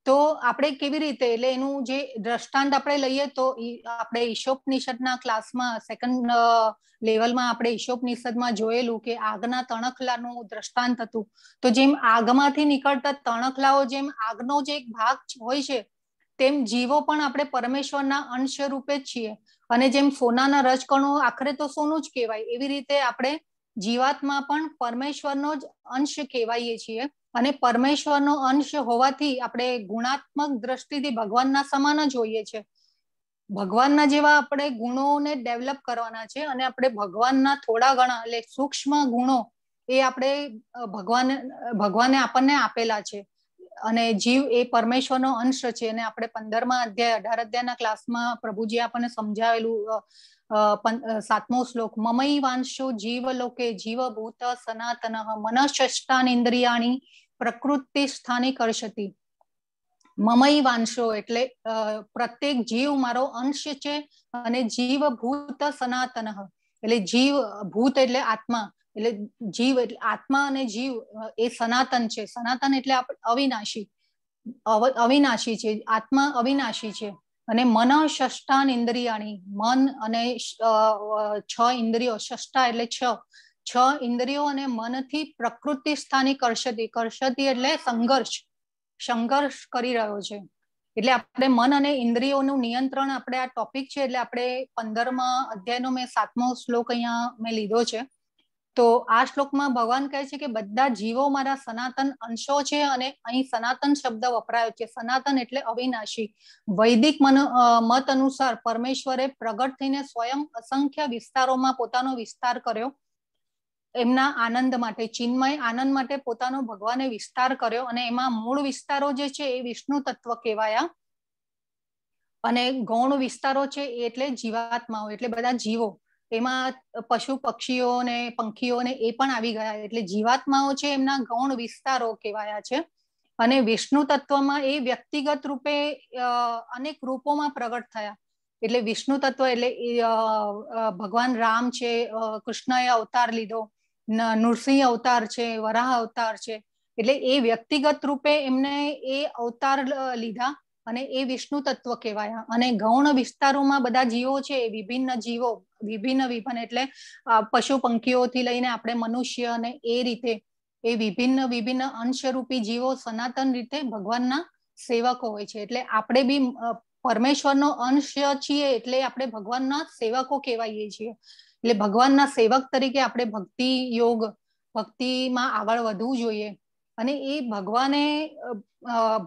તો આપણે કેવી રીતે એટલે એનું જે દ્રષ્ટાંત આપણે લઈએ તો આપણે ઈશોપનિષદના ક્લાસમાં 2nd લેવલમાં આપણે ઈશોપનિષદમાં જોયેલું કે આગના તણખલાનું દ્રષ્ટાંત હતું તો જેમ આગમાંથી નીકળતા તણખલાઓ જેમ આગનો જે એક ભાગ હોય છે તેમ જીવો પણ આપણે પરમેશ્વરના અંશ રૂપે જ છીએ અને જેમ સોનાના રજકણો આખરે તો સોનું જ કહેવાય એવી રીતે આપણે જીવાત્મા પણ પરમેશ્વરનો જ અંશ કહેવાઈએ છીએ અને પરમેશ્વરનો અંશ હોવાથી આપણે ગુણાત્મક દ્રષ્ટિથી ભગવાનના સમાન જ હોઈએ છીએ ભગવાનના જેવા આપણે ગુણોને ડેવલપ કરવાના છે અને આપણે ભગવાનના થોડા ઘણા એટલે સૂક્ષ્મ ગુણો એ આપણે ભગવાને આપણને આપેલા છે અને જીવ એ પરમેશ્વરનો અંશ છે અને આપણે 15મા અધ્યાય 18 અધ્યાયના ક્લાસમાં પ્રભુજી આપણને સમજાવેલું 7મો શ્લોક મમઈ વાંશો જીવ લોકે જીવભૂત સનાતન મનઃષષ્ટાન ઇન્દ્રિયાણી પ્રકૃતિ સ્થાની કરશતી મમઈ વાંશો એટલે પ્રત્યેક જીવ મારો અંશ છે અને જીવભૂત સનાતન એટલે જીવ ભૂત એટલે આત્મા, એટલે જીવ એટલે આત્મા અને જીવ એ સનાતન છે. સનાતન એટલે અવિનાશી, અવિનાશી છે. આત્મા અવિનાશી છે. અને મન ષષ્ઠાન ઇન્દ્રિયાણી, મન અને 6 ઇન્દ્રિયો, ષષ્ઠા એટલે 6 ઇન્દ્રિયો અને મનથી પ્રકૃતિ સ્થાની કર્ષતિ એટલે સંઘર્ષ કરી રહ્યો છે. એટલે આપણે મન અને ઇન્દ્રિયોનું નિયંત્રણ, આપણે આ ટોપિક છે એટલે આપણે 15મા અધ્યાયનો મેં 7મો શ્લોક અહીંયા મેં લીધો છે. તો આ શ્લોકમાં ભગવાન કહે છે કે બધા જીવો મારા સનાતન અંશો છે, અને અહીં સનાતન શબ્દ વપરાયો છે. સનાતન એટલે અવિનાશી. વૈદિક મત અનુસાર પરમેશ્વરે પ્રગટ થઈને સ્વયં અસંખ્ય વિસ્તારોમાં પોતાનો વિસ્તાર કર્યો, એમના આનંદ માટે, ચિન્મય આનંદ માટે પોતાનો ભગવાને વિસ્તાર કર્યો. અને એમાં મૂળ વિસ્તારો જે છે એ વિષ્ણુ તત્વ કહેવાયા, અને ગૌણ વિસ્તારો છે એટલે જીવાત્માઓ, એટલે બધા જીવો. એમાં પશુ પક્ષીઓ ને પંખીઓ ને એ પણ આવી ગયા, એટલે જીવાત્માઓ છે એમના ગૌણ વિસ્તારો કહેવાયા છે. અને વિષ્ણુ તત્વમાં એ વ્યક્તિગત રૂપે અનેક રૂપોમાં પ્રગટ થયા. એટલે વિષ્ણુ તત્વ એટલે ભગવાન રામ છે, કૃષ્ણએ અવતાર લીધો, નૃસિંહ અવતાર છે, વરાહ અવતાર છે. એટલે એ વ્યક્તિગત રૂપે એમને એ અવતાર લીધા અને એ વિષ્ણુ તત્વ કહેવાયા. અને ગૌણ વિસ્તારોમાં બધા જીવો છે એ વિભિન્ન જીવો, વિભિન્ન એટલે પશુ પંખીઓથી લઈને આપણે મનુષ્ય, અને એ રીતે એ વિભિન્ન અંશરૂપી જીવો સનાતન રીતે ભગવાનના સેવકો હોય છે. એટલે આપણે બી પરમેશ્વરનો અંશ છીએ, એટલે આપણે ભગવાનના સેવકો કહેવાઈએ છીએ. એટલે ભગવાનના સેવક તરીકે આપણે ભક્તિ યોગ, ભક્તિમાં આગળ વધવું જોઈએ. અને એ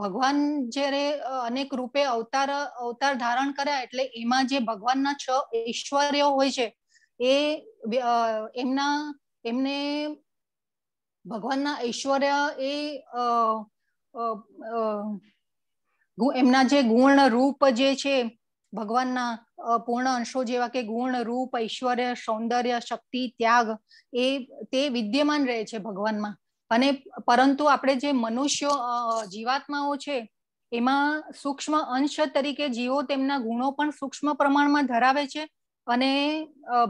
ભગવાન જ્યારે અનેક રૂપે અવતાર ધારણ કર્યા, એટલે એમાં જે ભગવાનના 6 ઐશ્વર્યો હોય છે એ એમને ભગવાનના ઐશ્વર્ય એ એમના જે ગુણ રૂપ જે છે ભગવાનના પૂર્ણ અંશો જેવા કે ગુણ, રૂપ, ઐશ્વર્ય, સૌંદર્ય, શક્તિ, ત્યાગ એ તે વિદ્યમાન રહે છે ભગવાનમાં. અને પરંતુ આપણે જે મનુષ્યો જીવાત્માઓ છે એમાં સૂક્ષ્મ અંશ તરીકે જીવો તેમના ગુણો પણ સૂક્ષ્મ પ્રમાણમાં ધરાવે છે. અને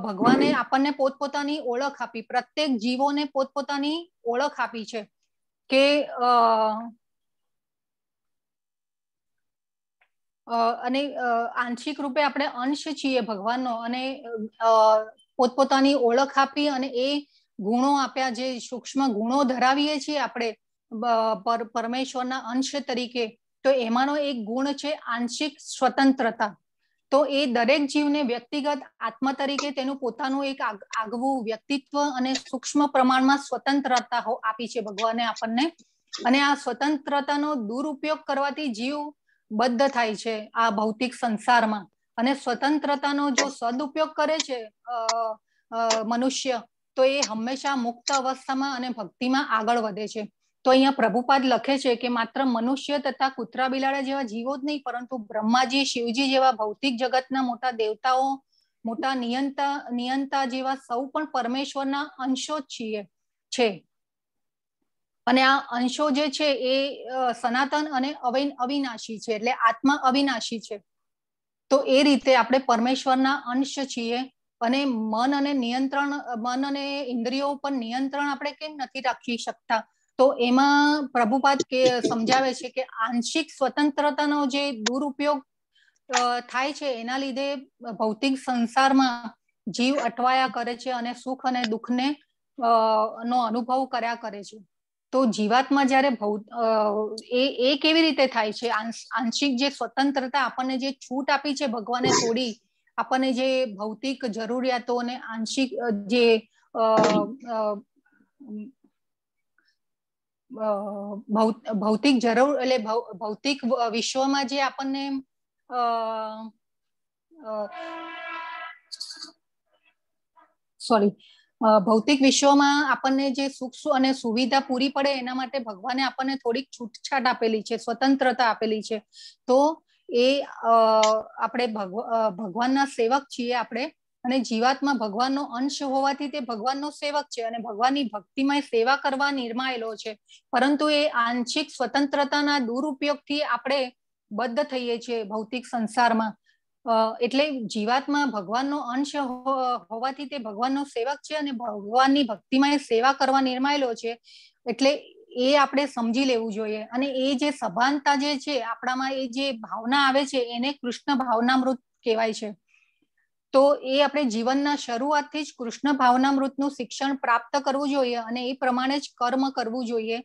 ભગવાને આપણને પોતપોતાની ઓળખ આપી, પ્રત્યેક જીવોને પોતપોતાની ઓળખ આપી છે કે અને આંશિક રૂપે આપણે અંશ છીએ ભગવાનનો, અને પોતપોતાની ઓળખ આપી અને એ ગુણો આપ્યા, જે સૂક્ષ્મ ગુણો ધરાવીએ છીએ આપણે પરમેશ્વરના અંશ તરીકે. તો એમાંનો એક ગુણ છે આંશિક સ્વતંત્રતા. તો એ દરેક જીવને વ્યક્તિગત આત્મા તરીકે તેનું પોતાનું એક આગવું વ્યક્તિત્વ અને સૂક્ષ્મ પ્રમાણમાં સ્વતંત્રતા આપી છે ભગવાને આપણને. અને આ સ્વતંત્રતાનો દુરુપયોગ કરવાથી જીવ બદ્ધ થાય છે આ ભૌતિક સંસારમાં. અને સ્વતંત્રતાનો જો સદુપયોગ કરે છે મનુષ્ય, તો એ હંમેશા મુક્ત અવસ્થામાં અને ભક્તિમાં આગળ વધે છે. તો અહીંયા પ્રભુપાદ લખે છે કે માત્ર મનુષ્ય તથા કૂતરા બિલાડા જેવા જીવો જ નહીં, પરંતુ બ્રહ્માજી, શિવજી જેવા ભૌતિક જગતના મોટા દેવતાઓ, મોટા નિયંતા જેવા સૌ પણ પરમેશ્વરના અંશો છે. અને આ અંશો જે છે એ સનાતન અને અવિનાશી છે, એટલે આત્મા અવિનાશી છે. તો એ રીતે આપણે પરમેશ્વરના અંશ છીએ. અને મન અને ઇન્દ્રિયો પર નિયંત્રણ આપણે કેમ નથી રાખી શકતા? તો એમાં પ્રભુપાદ સમજાવે છે કે આંશિક સ્વતંત્રતાનો જે દુરુપયોગ થાય છે એના લીધે ભૌતિક સંસારમાં જીવ અટવાયા કરે છે, અને સુખ અને દુઃખને નો અનુભવ કર્યા કરે છે. તો જીવાત્મા જયારે એ કેવી રીતે થાય છે? આંશિક જે સ્વતંત્રતા આપણને જે છૂટ આપી છે ભગવાને, થોડી આપણને જે ભૌતિક જરૂરિયાતો અને આંશિક જે ભૌતિક જરૂર, એટલે ભૌતિક વિશ્વમાં જે આપણને ભૌતિક વિશ્વમાં આપણને જે સુખ અને સુવિધા પૂરી પડે એના માટે ભગવાને આપણને થોડીક છૂટછાટ આપેલી છે, સ્વતંત્રતા આપેલી છે. તો એ આપણે ભગવાનના સેવક છીએ આપણે, અને જીવાત્મા ભગવાનનો અંશ હોવાથી તે ભગવાનનો સેવક છે અને ભગવાનની ભક્તિમય સેવા કરવા નિર્માયેલો છે. પરંતુ એ આંશિક સ્વતંત્રતાના દુરુપયોગથી આપણે બદ્ધ થઈએ છીએ ભૌતિક સંસારમાં. એટલે જીવાત્મા ભગવાનનો અંશ હોવાથી તે ભગવાનનો સેવક છે અને ભગવાનની ભક્તિમાં એ સેવા કરવા નિર્માયેલો છે. એટલે એ આપણે સમજી લેવું જોઈએ. અને એ જે સભાનતા જે છે આપણામાં એ જે ભાવના આવે છે એને કૃષ્ણ ભાવનામૃત કહેવાય છે. તો એ આપણે જીવનના શરૂઆતથી જ કૃષ્ણ ભાવનામૃતનું શિક્ષણ પ્રાપ્ત કરવું જોઈએ અને એ પ્રમાણે જ કર્મ કરવું જોઈએ.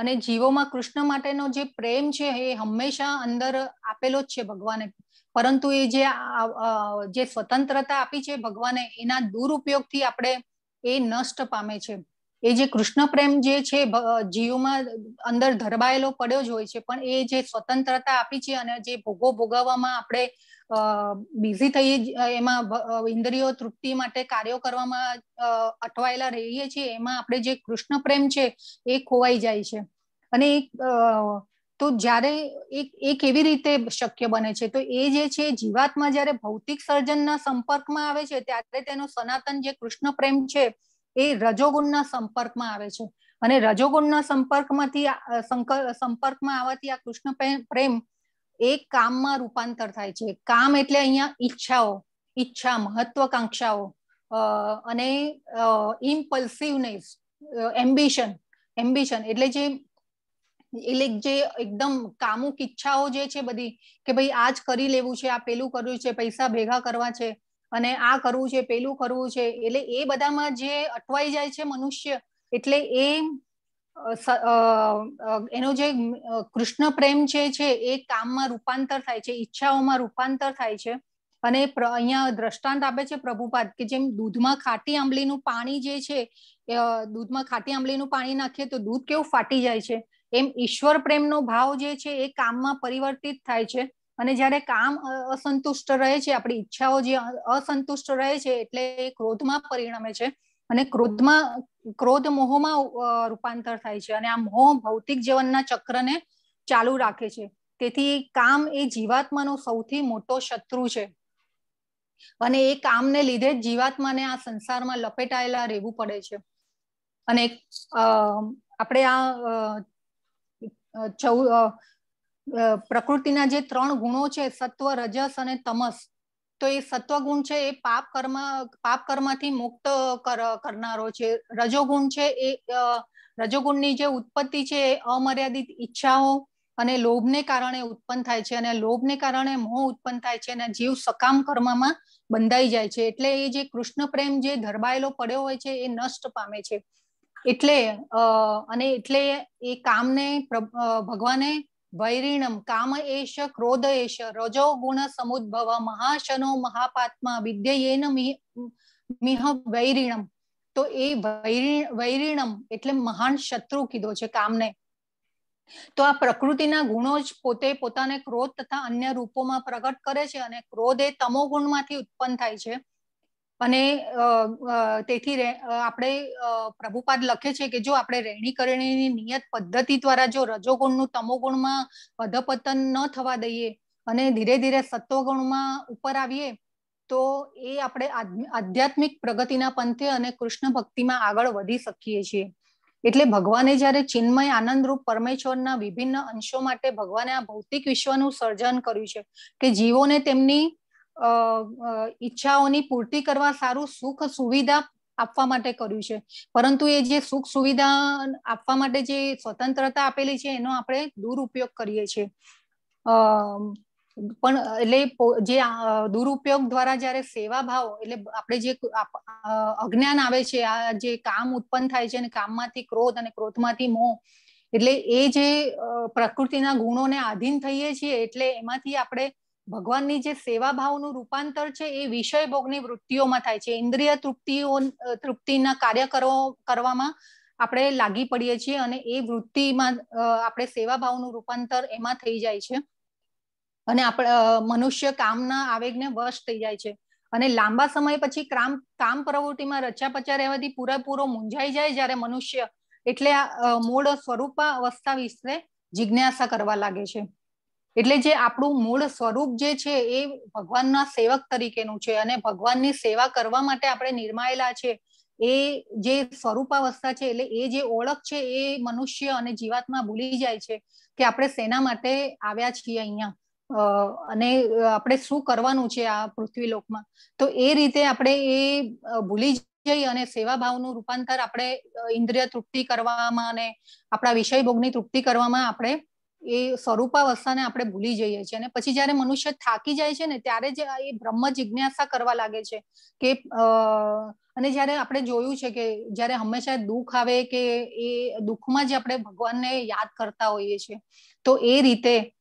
અને જીવોમાં કૃષ્ણ માટેનો જે પ્રેમ છે એ હંમેશા અંદર આપેલો જ છે ભગવાને, પરંતુ એ જે સ્વતંત્રતા આપી છે ભગવાને એના દુરુપયોગથી આપણે એ નષ્ટ પામે છે. એ જે કૃષ્ણ પ્રેમ જે છે જીવમાં અંદર ધરબાયેલો પડ્યો જ હોય છે, પણ એ જે સ્વતંત્રતા આપી છે અને જે ભોગો ભોગવવામાં આપણે બિઝી થઈએ, એમાં ઇન્દ્રિયો તૃપ્તિ માટે કાર્યો કરવામાં અટવાયેલા રહીએ છીએ, એમાં આપણે જે કૃષ્ણ પ્રેમ છે એ ખોવાઈ જાય છે. અને તો જ્યારે એ કેવી રીતે શક્ય બને છે? તો એ જે છે જીવાત્મા જ્યારે ભૌતિક સર્જનના સંપર્કમાં આવે છે ત્યારે તેનો સનાતન જે કૃષ્ણ પ્રેમ છે એ રજોગુણના સંપર્કમાં આવે છે. અને રજોગુણના સંપર્કમાં આવવાથી આ કૃષ્ણ પ્રેમ એ કામમાં રૂપાંતર થાય છે. કામ એટલે અહીંયા ઈચ્છા, મહત્વાકાંક્ષાઓ અને ઇમ્પલ્સિવનેસ, એમ્બિશન એટલે જે એકદમ કામુક ઈચ્છાઓ જે છે બધી, કે ભાઈ આ જ કરી લેવું છે, આ પેલું કરવું છે, પૈસા ભેગા કરવા છે અને આ કરવું છે, પેલું કરવું છે, એટલે એ બધામાં જે અટવાઈ જાય છે મનુષ્ય, એટલે એ એનો જે કૃષ્ણ પ્રેમ છે એ કામમાં રૂપાંતર થાય છે, ઈચ્છાઓમાં રૂપાંતર થાય છે. અને અહીંયા દ્રષ્ટાંત આપે છે પ્રભુપાદ કે જેમ દૂધમાં ખાટી આંબલીનું પાણી જે છે, દૂધમાં ખાટી આંબલીનું પાણી નાખીએ તો દૂધ કેવું ફાટી જાય છે, એમ ઈશ્વર પ્રેમનો ભાવ જે છે એ કામમાં પરિવર્તિત થાય છે. અને જ્યારે કામ અસંતુષ્ટ રહે છે, આપણી ઈચ્છાઓ જે અસંતુષ્ટ રહે છે, એટલે એ ક્રોધમાં પરિણમે છે. અને ક્રોધ મોહમાં રૂપાંતર થાય છે. અને આ મોહ ભૌતિક જીવનના ચક્રને ચાલુ રાખે છે. તેથી કામ એ જીવાત્માનો સૌથી મોટો શત્રુ છે. અને એ કામને લીધે જ જીવાત્માને આ સંસારમાં લપેટાયેલા રહેવું પડે છે. અને આપણે પ્રકૃતિના જે 3 ગુણો છે, સત્વ, રજસ અને તમસ, તો એ સત્વગુણ છે એ પાપ કર્મથી મુક્ત કરનારો છે. રજોગુણ છે એ રજોગુણની જે ઉત્પત્તિ છે એ અમર્યાદિત ઈચ્છાઓ અને લોભને કારણે ઉત્પન્ન થાય છે. અને લોભને કારણે મોહ ઉત્પન્ન થાય છે અને જીવ સકામ કર્મમાં બંધાઈ જાય છે. એટલે એ જે કૃષ્ણ પ્રેમ જે ધરબાયેલો પડ્યો હોય છે એ નષ્ટ પામે છે. એટલે એ કામને ભગવાને વૈરીણમ કામ એશ ક્રોધ એશ રજો ગુણ સમુદ્ભવ મહાશનો મહાપાત્મા વિદ્યયેન મિહ વૈરીણમ. તો એ વૈરીણમ એટલે મહાન શત્રુ કીધો છે કામને. તો આ પ્રકૃતિના ગુણો જ પોતાને ક્રોધ તથા અન્ય રૂપોમાં પ્રગટ કરે છે. અને ક્રોધ એ તમો ગુણમાંથી ઉત્પન્ન થાય છે. અને તેથી આપણે પ્રભુપાદ લખે છે કે જો આપણે રહેણી કરણીની નિયત પદ્ધતિ દ્વારા જો રજોગુણનું તમોગુણમાં અધપતન ન થવા દઈએ અને ધીરે ધીરે સત્વગુણમાં ઉપર આવીએ તો એ આપણે આધ્યાત્મિક પ્રગતિના પંથે અને કૃષ્ણ ભક્તિમાં આગળ વધી શકીએ છીએ. એટલે ભગવાને જ્યારે ચિન્મય આનંદરૂપ પરમેશ્વરના વિભિન્ન અંશો માટે ભગવાને આ ભૌતિક વિશ્વનું સર્જન કર્યું છે કે જીવોને તેમની ઈચ્છાઓની પૂર્તિ કરવા સારું સુખ સુવિધા આપવા માટે કર્યું છે. પરંતુ એ જે સુખ સુવિધા આપવા માટે જે સ્વતંત્રતા આપેલી છે એનો આપણે દુરુપયોગ કરીએ છીએ. પણ એટલે જે દુરુપયોગ દ્વારા જ્યારે સેવા ભાવ, એટલે આપણે જે અજ્ઞાન આવે છે, આ જે કામ ઉત્પન્ન થાય છે અને કામમાંથી ક્રોધ અને ક્રોધમાંથી મોહ, એટલે એ જે પ્રકૃતિના ગુણોને આધીન થઈએ છીએ, એટલે એમાંથી આપણે ભગવાનની જે સેવા ભાવનું રૂપાંતર છે એ વિષય ભોગની વૃત્તિઓમાં થાય છે. ઇન્દ્રિય તૃપ્તિના કાર્ય કરવામાં આપણે લાગી પડીએ છીએ અને એ વૃત્તિમાં આપણે સેવા ભાવનું રૂપાંતર એમાં થઈ જાય છે. અને આપણે મનુષ્ય કામના આવેગને વશ થઈ જાય છે. અને લાંબા સમય પછી કામ પ્રવૃત્તિમાં રચાપચા રહેવાથી પૂરેપૂરો મૂંઝાઈ જાય જ્યારે મનુષ્ય, એટલે મૂળ સ્વરૂપાવસ્થા વિશે જિજ્ઞાસા કરવા લાગે છે. એટલે જે આપણું મૂળ સ્વરૂપ જે છે એ ભગવાનના સેવક તરીકેનું છે અને ભગવાનની સેવા કરવા માટે આપણે નિર્માયેલા છે. એ જે સ્વરૂપાવસ્થા છે, એટલે એ જે ઓળખ છે એ મનુષ્ય અને જીવાત્મા ભૂલી જાય છે કે આપણે સેના માટે આવ્યા છીએ અહીંયા. આપણે શું કરવાનું છે આ પૃથ્વી લોકમાં, તો એ રીતે આપણે એ ભૂલી જઈ અને સેવા ભાવનું રૂપાંતર આપણે ઇન્દ્રિય તૃપ્તિ કરવામાં અને આપણા વિષય ભોગની તૃપ્તિ કરવામાં આપણે એ સ્વરૂપાવસ્થાને આપણે ભૂલી જઈએ છીએ. અને પછી જયારે મનુષ્ય થાકી જાય છે ને ત્યારે જ એ બ્રહ્મ જિજ્ઞાસા કરવા લાગે છે કે અને જયારે આપણે જોયું છે કે જયારે હંમેશા દુઃખ આવે કે એ દુઃખમાં જ આપણે ભગવાનને યાદ કરતા હોઈએ છીએ, તો એ રીતે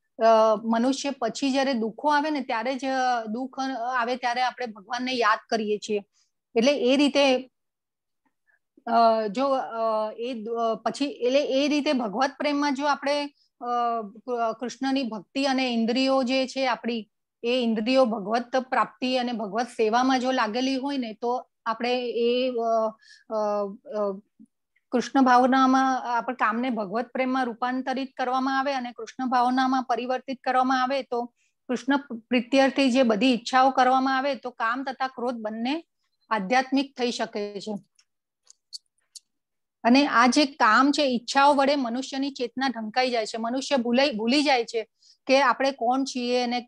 મનુષ્ય પછી જયારે દુઃખો આવે ને ત્યારે જ દુઃખ આવે ત્યારે આપણે ભગવાનને યાદ કરીએ છીએ. એટલે એ રીતે જો એ પછી એટલે એ રીતે ભગવત પ્રેમમાં જો આપણે કૃષ્ણની ભક્તિ અને ઇન્દ્રિયો જે છે આપણી એ ઇન્દ્રિયો ભગવત પ્રાપ્તિ અને ભગવત સેવામાં જો લાગેલી હોય ને તો આપણે એ કૃષ્ણ ભાવનામાં આપણે કામને ભગવત પ્રેમમાં રૂપાંતરિત કરવામાં આવે અને કૃષ્ણ ભાવનામાં પરિવર્તિત કરવામાં આવે તો કૃષ્ણ પ્રીત્યર્થી જે બધી ઈચ્છાઓ કરવામાં આવે તો કામ તથા ક્રોધ બંને આધ્યાત્મિક થઈ શકે છે. અને આ જે કામ છે ઈચ્છાઓ વડે મનુષ્યની ચેતના ઢંકાઈ જાય છે. મનુષ્ય ભૂલી જાય છે કે આપણે કોણ છીએ અને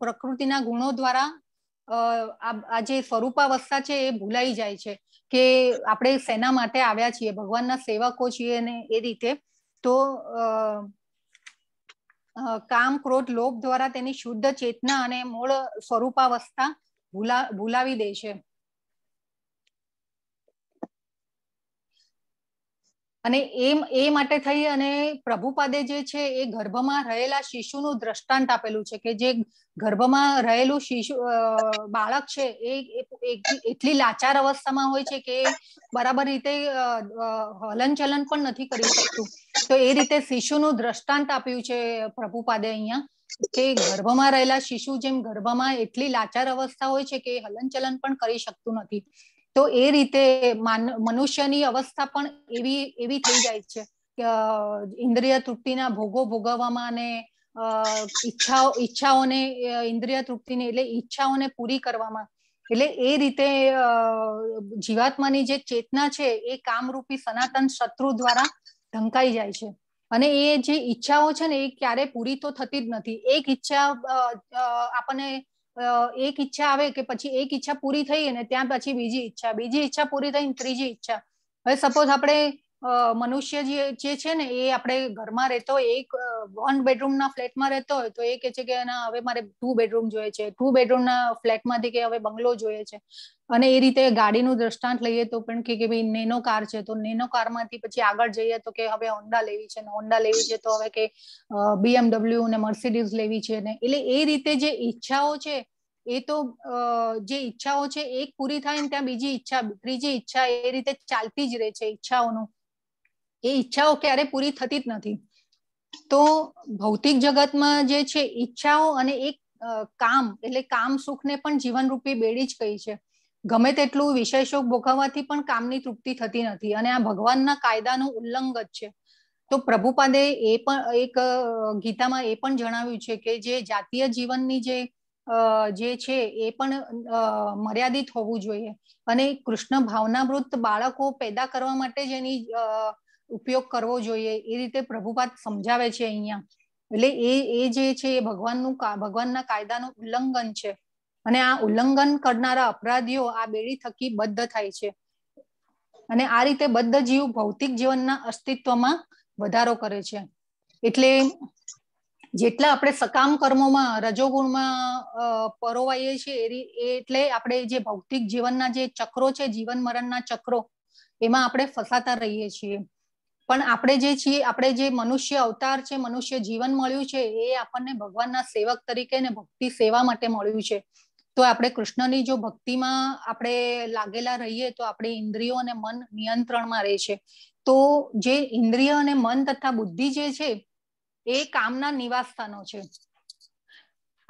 પ્રકૃતિના ગુણો દ્વારા આ જે સ્વરૂપાવસ્થા છે એ ભૂલાઈ જાય છે કે આપણે સેના માટે આવ્યા છીએ, ભગવાનના સેવકો છીએ. અને એ રીતે તો કામ ક્રોધ લોભ દ્વારા તેની શુદ્ધ ચેતના અને મૂળ સ્વરૂપાવસ્થા ભૂલાવી દે છે. અને એ માટે થઈ અને પ્રભુપાદે જે છે એ ગર્ભમાં રહેલા શિશુનું દ્રષ્ટાંત આપેલું છે કે જે ગર્ભમાં રહેલું શિશુ બાળક છે એ એટલી લાચાર અવસ્થામાં હોય છે કે બરાબર રીતે હલનચલન પણ નથી કરી શકતું. તો એ રીતે શિશુનું દ્રષ્ટાંત આપ્યું છે પ્રભુપાદે અહીંયા કે ગર્ભમાં રહેલા શિશુ જેમ ગર્ભમાં એટલી લાચાર અવસ્થા હોય છે કે હલનચલન પણ કરી શકતું નથી. તો એ રીતે મનુષ્યની અવસ્થા પણ એવી થઈ જાય છે કે ઇન્દ્રિય તૃપ્તિના ભોગો ભોગવવામાં અને ઈચ્છાઓને ઇન્દ્રિય તૃપ્તિને એટલે ઈચ્છાઓને પૂરી કરવામાં. એટલે એ રીતે જીવાત્માની જે ચેતના છે એ કામરૂપી સનાતન શત્રુ દ્વારા ઢંકાઈ જાય છે. અને એ જે ઈચ્છાઓ છે ને એ ક્યારે પૂરી તો થતી જ નથી. એક ઈચ્છા આવે કે પછી એક ઈચ્છા પૂરી થઈ અને ત્યાં પછી બીજી ઈચ્છા પૂરી થઈ, ત્રીજી ઈચ્છા. હવે સપોઝ આપણે મનુષ્ય જે છે ને એ આપણે ઘરમાં રહેતો હોય, એક 1 બેડરૂમના ફ્લેટમાં રહેતો હોય તો એ કહે છે કે ના હવે મારે 2 બેડરૂમ જોઈએ છે, 2 બેડરૂમના ફ્લેટમાંથી કે હવે બંગલો જોઈએ છે. અને એ રીતે ગાડીનું દ્રષ્ટાંત લઈએ તો પણ કે ભાઈ નેનો કાર છે તો નેનો કારમાંથી પછી આગળ જઈએ તો કે હવે હોન્ડા લેવી છે ને હોન્ડા લેવી છે તો હવે કે BMW ને મર્સિડીઝ લેવી છે ને. એટલે એ રીતે જે ઈચ્છાઓ છે એ તો જે ઈચ્છાઓ છે એક પૂરી થાય ને ત્યાં બીજી ઈચ્છા ત્રીજી ઈચ્છા એ રીતે ચાલતી જ રહે છે. ઈચ્છાઓનું એ ઈચ્છાઓ ક્યારે પૂરી થતી જ નથી. તો ભૌતિક જગતમાં જે છે ઈચ્છાઓ અને એક કામ એટલે કામ સુખને પણ જીવનરૂપી બેડી જ કહી છે. ગમે તેટલું વિષય શોક ભોગવવાથી પણ કામની તૃપ્તિ થતી નથી અને આ ભગવાનના કાયદાનું ઉલ્લંઘન છે. તો પ્રભુપાદે એ પણ એક ગીતામાં એ પણ જણાવ્યું છે કે જે જાતીય જીવનની જે છે એ પણ મર્યાદિત હોવું જોઈએ અને કૃષ્ણ ભાવનામૃત બાળકો પેદા કરવા માટે જ એની ઉપયોગ કરવો જોઈએ એ રીતે પ્રભુપાદ સમજાવે છે અહીંયા. એટલે એ જે છે એ ભગવાનના કાયદાનું ઉલ્લંઘન છે અને આ ઉલ્લંઘન કરનારા અપરાધીઓ આ બેડી થકી બદ્ધ થાય છે અને આ રીતે બદ્ધ જીવ ભૌતિક જીવનના અસ્તિત્વમાં વધારો કરે છે. એટલે જેટલા આપણે સકામ કર્મોમાં રજોગુણમાં પરોવાઈએ છીએ એટલે આપણે જે ભૌતિક જીવનના જે ચક્રો છે જીવન મરણના ચક્રો એમાં આપણે ફસાતા રહીએ છીએ. પણ આપણે જે છીએ આપણે જે મનુષ્ય અવતાર છે મનુષ્ય જીવન મળ્યું છે એ આપણને ભગવાનના સેવક તરીકે ને ભક્તિ સેવા માટે મળ્યું છે. તો આપણે કૃષ્ણની જો ભક્તિમાં આપણે લાગેલા રહીએ તો આપણે ઇન્દ્રિયો અને મન નિયંત્રણમાં રહે છે. તો જે ઇન્દ્રિય અને મન તથા બુદ્ધિ જે છે એ કામના નિવાસસ્થાનો છે.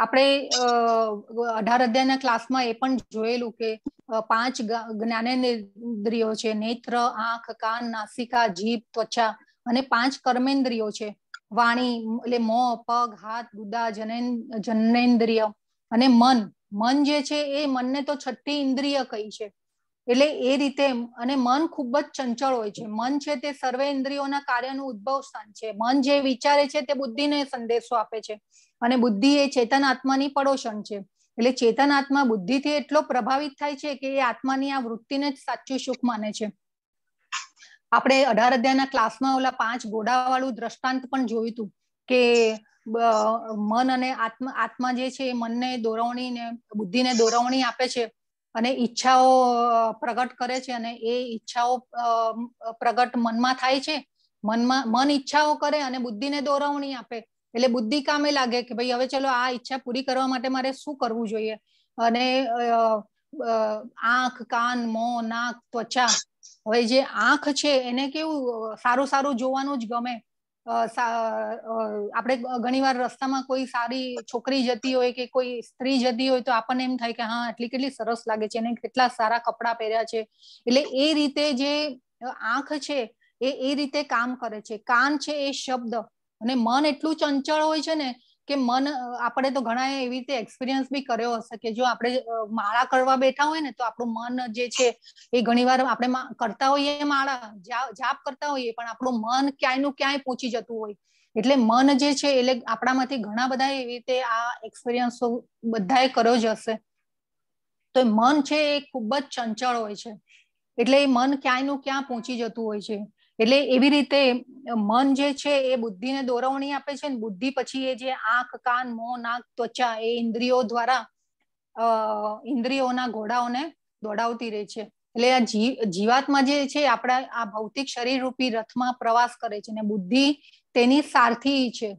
આપણે 18 અધ્યાયના ક્લાસમાં એ પણ જોયેલું કે 5 જ્ઞાનેન્દ્રિયો છે, નેત્ર, આંખ, કાન, નાસિકા, જીભ, ત્વચા, અને 5 કર્મેન્દ્રિયો છે, વાણી એટલે મોં, પગ, હાથ, ગુદા, જનનેન્દ્રિય અને મન. મન જે છે એ મનને તો 6 ઇન્દ્રિય કહી છે. એટલે એ રીતે અને મન ખૂબ જ ચંચળ હોય છે. મન છે તે સર્વે ઇન્દ્રિયોના કાર્યનું ઉદ્ભવ સ્થાન છે. મન જે વિચારે છે તે બુદ્ધિને સંદેશો આપે છે અને બુદ્ધિ એ ચેતન આત્માની પડોશન છે. એટલે ચેતન આત્મા બુદ્ધિથી એટલો પ્રભાવિત થાય છે કે એ આત્માની આ વૃત્તિને જ સાચું સુખ માને છે. આપણે 18 અધ્યાયના ક્લાસમાં ઓલા 5 ઘોડાવાળું દ્રષ્ટાંત પણ જોયું હતું કે મન અને આત્મા જે છે એ મનને દોરવણી ને બુદ્ધિને દોરવણી આપે છે અને ઈચ્છાઓ પ્રગટ કરે છે અને એ ઈચ્છાઓ પ્રગટ મનમાં થાય છે. મન ઈચ્છાઓ કરે અને બુદ્ધિને દોરવણી આપે એટલે બુદ્ધિ કામે લાગે કે ભાઈ હવે ચલો આ ઈચ્છા પૂરી કરવા માટે મારે શું કરવું જોઈએ. અને આંખ, કાન, મોં, નાક, ત્વચા, હવે જે આંખ છે એને કેવું સારું સારું જોવાનું જ ગમે. આપણે ઘણી વાર રસ્તામાં કોઈ સારી છોકરી જતી હોય કે કોઈ સ્ત્રી જતી હોય તો આપણને એમ થાય કે હા આટલી કેટલી સરસ લાગે છે, એને કેટલા સારા કપડાં પહેર્યા છે. એટલે એ રીતે જે આંખ છે એ રીતે કામ કરે છે. કાન છે એ શબ્દ, અને મન એટલું ચંચળ હોય છે ને કે મન, આપણે તો ઘણા એવી રીતે એક્સપિરિયન્સ બી કર્યો હશે કે જો આપણે માળા કરવા બેઠા હોય ને તો આપણું મન જે છે એ ઘણી વાર આપણે કરતા હોઈએ, માળા જાપ કરતા હોઈએ, પણ આપણું મન ક્યાંયનું ક્યાંય પહોંચી જતું હોય. એટલે મન જે છે એટલે આપણામાંથી ઘણા બધા એવી રીતે આ એક્સપિરિયન્સ બધાએ કર્યો જ હશે. તો મન છે એ ખૂબ જ ચંચળ હોય છે એટલે એ મન ક્યાંયનું ક્યાં પહોંચી જતું હોય છે. એટલે એવી રીતે મન જે છે એ બુદ્ધિને દોરવણી આપે છે ને બુદ્ધિ પછી એ જે આંખ, કાન, મોં, નાક, ત્વચા એ ઇન્દ્રિયો દ્વારા ઇન્દ્રિયોના ઘોડાઓને દોડાવતી રહે છે. એટલે આ જીવાત્મા જે છે આપણા આ ભૌતિક શરીર રૂપી રથમાં પ્રવાસ કરે છે ને બુદ્ધિ તેની સારથી છે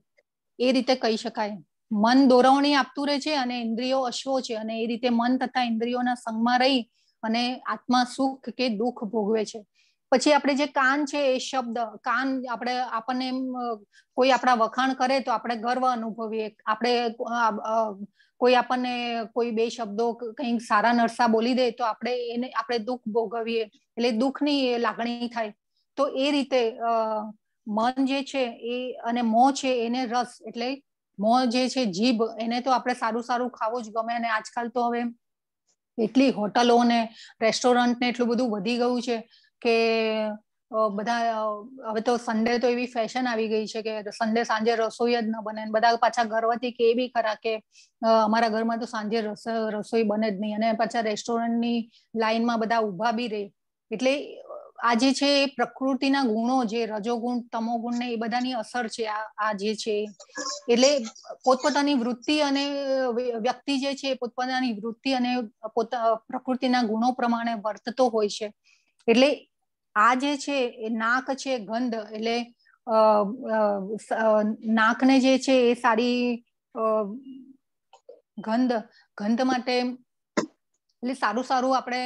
એ રીતે કહી શકાય. મન દોરવણી આપતું રહે છે અને ઇન્દ્રિયો અશ્વો છે અને એ રીતે મન તથા ઇન્દ્રિયોના સંગમાં રહી અને આત્મા સુખ કે દુઃખ ભોગવે છે. પછી આપણે જે કાન છે એ શબ્દ, કાન આપણે આપણને કોઈ આપણા વખાણ કરે તો આપણે ગર્વ અનુભવીએ. આપણે કોઈ આપણને કોઈ બે શબ્દો કંઈક સારા નરસા બોલી દે તો આપણે દુઃખ ભોગવીએ એટલે દુઃખની લાગણી થાય. તો એ રીતે મન જે છે એ અને મોં છે એને રસ, એટલે મોં જે છે જીભ, એને તો આપણે સારું સારું ખાવું જ ગમે અને આજકાલ તો હવે એટલી હોટલો ને રેસ્ટોરન્ટ ને એટલું બધું વધી ગયું છે કે બધા હવે તો સન્ડે તો એવી ફેશન આવી ગઈ છે કે સન્ડે સાંજે રસોઈ જ ન બને. બધા પાછા ગર્વથી કે એ બી ખરા કે અમારા ઘરમાં તો સાંજે રસોઈ બને જ નહીં, અને પાછા રેસ્ટોરન્ટની લાઈનમાં બધા ઊભા બી રહે. એટલે આ જે છે એ પ્રકૃતિના ગુણો, જે રજોગુણ, તમોગુણ ને એ બધાની અસર છે આ જે છે. એટલે પોતપોતાની વૃત્તિ અને વ્યક્તિ જે છે પોતપોતાની વૃત્તિ અને પ્રકૃતિના ગુણો પ્રમાણે વર્તતો હોય છે. એટલે આ જે છે એ નાક છે ગંધ, એટલે નાકને જે છે એ સારી ગંધ માટે એટલે સારું સારું આપણે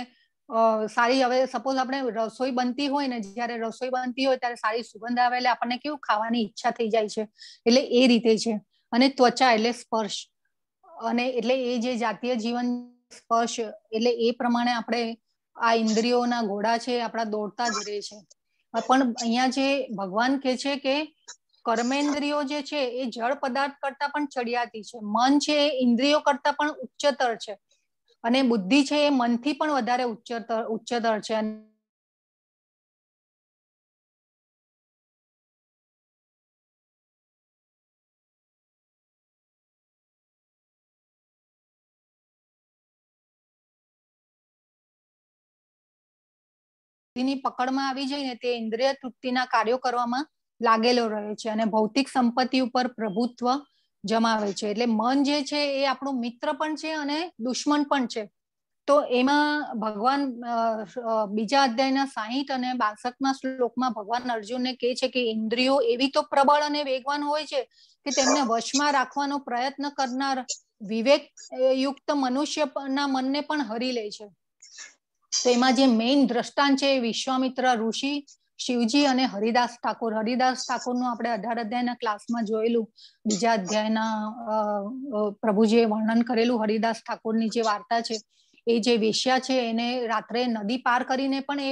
સારી, હવે સપોઝ આપણે રસોઈ બનતી હોય ને, જયારે રસોઈ બનતી હોય ત્યારે સારી સુગંધ આવે એટલે આપણને કેવું ખાવાની ઈચ્છા થઈ જાય છે. એટલે એ રીતે છે. અને ત્વચા એટલે સ્પર્શ, અને એટલે એ જે જાતીય જીવન સ્પર્શ એટલે એ પ્રમાણે આપણે આ ઇન્દ્રિયોના ઘોડા છે આપણા દોડતા જ રહે છે. પણ અહીંયા જે ભગવાન કહે છે કે કર્મેન્દ્રિયો જે છે એ જળ પદાર્થ કરતા પણ ચડિયાતી છે, મન છે એ ઇન્દ્રિયો કરતા પણ ઉચ્ચતર છે અને બુદ્ધિ છે એ મનથી પણ વધારે ઉચ્ચતર છે. ની પકડમાં આવી જઈને તે ઇન્દ્રિય તૃપ્તિના કાર્યો કરવામાં લાગેલો રહે છે અને ભૌતિક સંપત્તિ ઉપર પ્રભુત્વ જમાવે છે. એટલે મન જે છે એ આપણો મિત્ર પણ છે અને દુશ્મન પણ છે. તો એમાં ભગવાન બીજા અધ્યાયના 60 અને 62માં શ્લોકમાં ભગવાન અર્જુનને કહે છે કે ઇન્દ્રિયો એવી તો પ્રબળ અને વેગવાન હોય છે કે તેમને વશમાં રાખવાનો પ્રયત્ન કરનાર વિવેક યુક્ત મનુષ્યના મનને પણ હરી લે છે. તો એમાં જે મેઇન દ્રષ્ટાંત છે એ વિશ્વામિત્ર ઋષિ, શિવજી અને હરિદાસ ઠાકોર. હરિદાસ ઠાકોરનું આપણે 18 અધ્યાયના ક્લાસમાં જોયેલું, બીજા અધ્યાયના પ્રભુજીએ વર્ણન કરેલું હરિદાસ ઠાકોરની જે વાર્તા છે. એ જે વેશ્યા છે એને રાત્રે નદી પાર કરીને પણ એ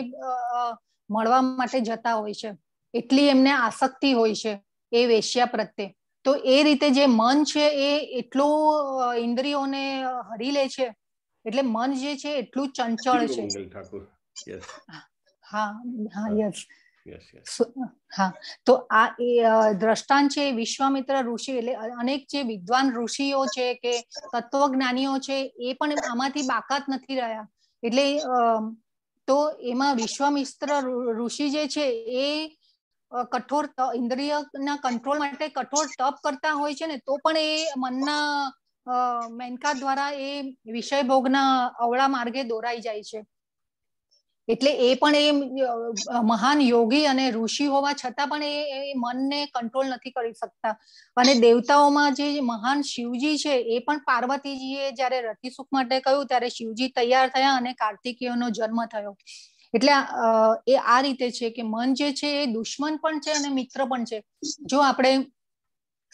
મળવા માટે જતા હોય છે, એટલી એમને આસક્તિ હોય છે એ વેશ્યા પ્રત્યે. તો એ રીતે જે મન છે એ એટલું ઇન્દ્રિયોને હરી લે છે એટલે મન જે છે એટલું ચંચળ છે. yes. तो आ દ્રષ્ટાંત વિશ્વામિત્ર ઋષિ એટલે અનેક જે વિદ્વાન ઋષિઓ છે કે તત્વજ્ઞાનીઓ છે એ પણ આમાંથી બાકાત નથી રહ્યા. એટલે તો એમાં વિશ્વામિત્ર ઋષિ જે છે એ કઠોર ઇન્દ્રિયના કંટ્રોલ માટે કઠોર તપ કરતા હોય છે ને તો પણ એ મનના મેનકા દ્વારા એ વિષય ભોગના અવળા માર્ગે દોરાઈ જાય છે. એટલે એ પણ એ મહાન યોગી અને ઋષિ હોવા છતાં પણ એ મનને કંટ્રોલ નથી કરી શકતા. અને દેવતાઓમાં જે મહાન શિવજી છે એ પણ પાર્વતીજીએ જયારે રતિસુખ માટે કહ્યું ત્યારે શિવજી તૈયાર થયા અને કાર્તિકેયનો જન્મ થયો. એટલે એ આ રીતે છે કે મન જે છે એ દુશ્મન પણ છે અને મિત્ર પણ છે. જો આપણે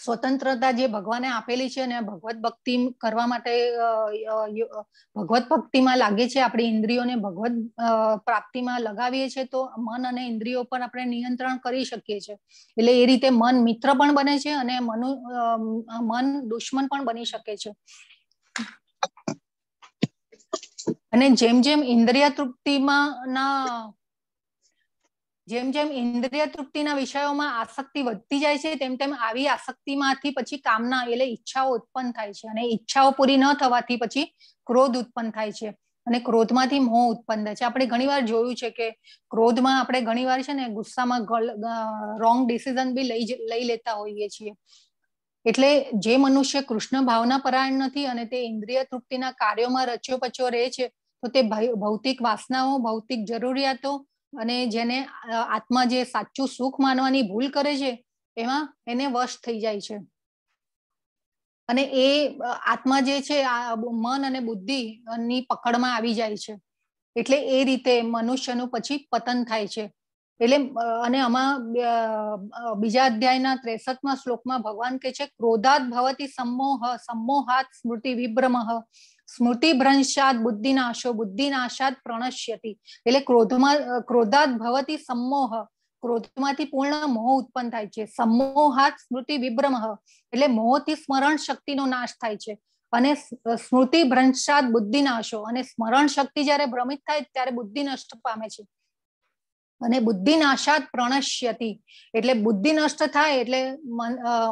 સ્વતંત્રતા જે ભગવાને આપેલી છે અને ભગવત ભક્તિ કરવા માટે ભગવત ભક્તિમાં લાગે છે, આપણે ઇન્દ્રિયોને ભગવત પ્રાપ્તિમાં લગાવીએ છીએ તો મન અને ઇન્દ્રિયો પર આપણે નિયંત્રણ કરી શકીએ છીએ. એટલે એ રીતે મન મિત્ર પણ બને છે અને મન દુશ્મન પણ બની શકે છે. અને જેમ જેમ ઇન્દ્રિય તૃપ્તિમાં ઇન્દ્રિય તૃપ્તિના વિષયોમાં આસક્તિ વધતી જાય છે તેમ તેમ આવી આસક્તિમાંથી પછી કામના એટલે ઈચ્છાઓ ઉત્પન્ન થાય છે અને ઈચ્છાઓ પૂરી ન થવાથી પછી ક્રોધ ઉત્પન્ન થાય છે અને ક્રોધમાંથી મોહ ઉત્પન્ન થાય છે. આપણે ઘણી વાર જોયું છે કે ક્રોધમાં આપણે ઘણી વાર છે ને ગુસ્સામાં રોંગ ડિસિઝન બી લઈ લેતા હોઈએ છીએ. એટલે જે મનુષ્ય કૃષ્ણ ભાવના પરાયણ નથી અને તે ઇન્દ્રિય તૃપ્તિના કાર્યોમાં રચ્યો પચ્યો રહે છે તો તે ભૌતિક વાસનાઓ, ભૌતિક જરૂરિયાતો અને જેને આત્મા જે સાચું સુખ માનવાની ભૂલ કરે છે એમાં એને વશ થઈ જાય છે. અને એ આત્મા જે છે મન અને બુદ્ધિની પકડમાં આવી જાય છે. એટલે એ રીતે મનુષ્યનું પછી પતન થાય છે. એટલે અને આમાં બીજા અધ્યાયના 63મા શ્લોકમાં ભગવાન કહે છે ક્રોધાત ભવતી સમોહ, સમોહાત સ્મૃતિ વિભ્રમઃ, સ્મૃતિ ભ્રંશાત બુદ્ધિ નાશો, બુદ્ધિ નાશાત પ્રણશ્યતિ. એટલે ક્રોધાત ભવતી સમોહ, ક્રોધમાંથી પૂર્ણ મોહ ઉત્પન્ન થાય છે. સમોહાત સ્મૃતિ વિભ્રમઃ એટલે મોહથી સ્મરણ શક્તિનો નાશ થાય છે. અને સ્મૃતિ ભ્રંશાત બુદ્ધિ નાશો, અને સ્મરણ શક્તિ જયારે ભ્રમિત થાય ત્યારે બુદ્ધિ નષ્ટ પામે છે. અને બુદ્ધિ નાશાત પ્રણશ્યતિ એટલે બુદ્ધિ નષ્ટ થાય એટલે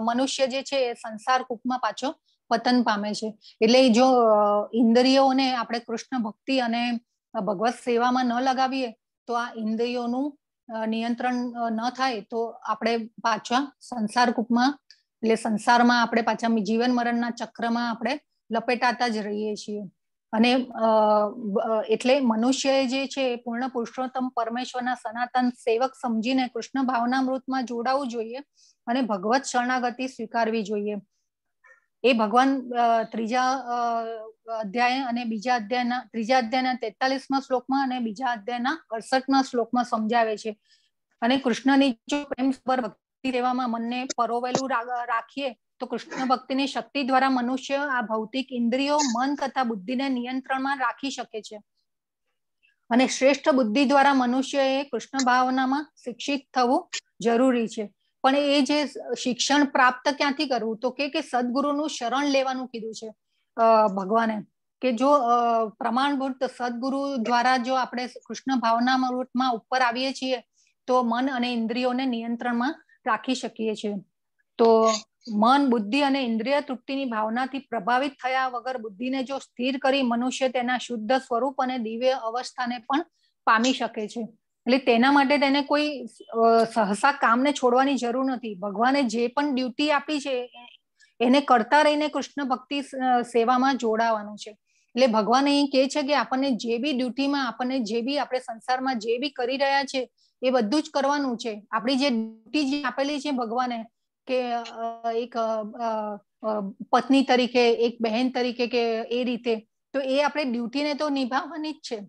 મનુષ્ય જે છે એ સંસાર કૂપમાં પાછો પતન પામે છે. એટલે જો ઇન્દ્રિયોને આપણે કૃષ્ણ ભક્તિ અને ભગવત સેવામાં ન લગાવીએ તો આ ઇન્દ્રિયોનું નિયંત્રણ ન થાય તો આપણે પાછા સંસાર કૂપમાં એટલે સંસારમાં આપણે પાછા જીવન મરણના ચક્રમાં આપણે લપેટાતા જ રહીએ છીએ. અને એટલે મનુષ્ય જે છે એ પૂર્ણ પુરુષોત્તમ પરમેશ્વરના સનાતન સેવક સમજીને કૃષ્ણ ભાવનામૃતમાં જોડાવું જોઈએ અને ભગવત શરણાગતિ સ્વીકારવી જોઈએ. એ ભગવાન ત્રીજા અધ્યાય અને બીજા અધ્યાયના 43મા શ્લોકમાં અને બીજા અધ્યાયના 68મા શ્લોકમાં સમજાવે છે. અને કૃષ્ણની જો પ્રેમ પર ભક્તિ સેવામાં મનને પરોવેલું રાખીએ તો કૃષ્ણ ભક્તિની શક્તિ દ્વારા મનુષ્ય આ ભૌતિક ઇન્દ્રિયો, મન તથા બુદ્ધિને નિયંત્રણમાં રાખી શકે છે. અને શ્રેષ્ઠ બુદ્ધિ દ્વારા મનુષ્ય એ કૃષ્ણ ભાવનામાં શિક્ષિત થવું જરૂરી છે. પણ એ જે શિક્ષણ પ્રાપ્ત ક્યાંથી કરવું તો કે સદગુરુનું શરણ લેવાનું કીધું છે ભગવાને કે જો પ્રમાણભૂત સદગુરુ દ્વારા જો આપણે કૃષ્ણ ભાવનામાં ઉપર આવીએ છીએ તો મન અને ઇન્દ્રિયોને નિયંત્રણમાં રાખી શકીએ છીએ. તો મન, બુદ્ધિ અને ઇન્દ્રિય તૃપ્તિની ભાવનાથી પ્રભાવિત થયા વગર બુદ્ધિને જો સ્થિર કરી મનુષ્ય તેના શુદ્ધ સ્વરૂપ અને દિવ્ય અવસ્થાને પણ પામી શકે છે. એટલે તેના માટે તેને કોઈ સહસા કામને છોડવાની જરૂર નથી. ભગવાને જે પણ ડ્યુટી આપી છે એને કરતા રહીને કૃષ્ણ ભક્તિ સેવામાં જોડાવાનું છે. એટલે ભગવાન એ કહે છે કે આપણને જે બી ડ્યુટીમાં આપણે સંસારમાં જે બી કરી રહ્યા છે એ બધું જ કરવાનું છે. આપણી જે ડ્યુટી જે આપેલી છે ભગવાને કે એક પત્ની તરીકે, એક બહેન તરીકે કે એ રીતે, તો એ આપણે ડ્યુટીને તો નિભાવવાની જ છે.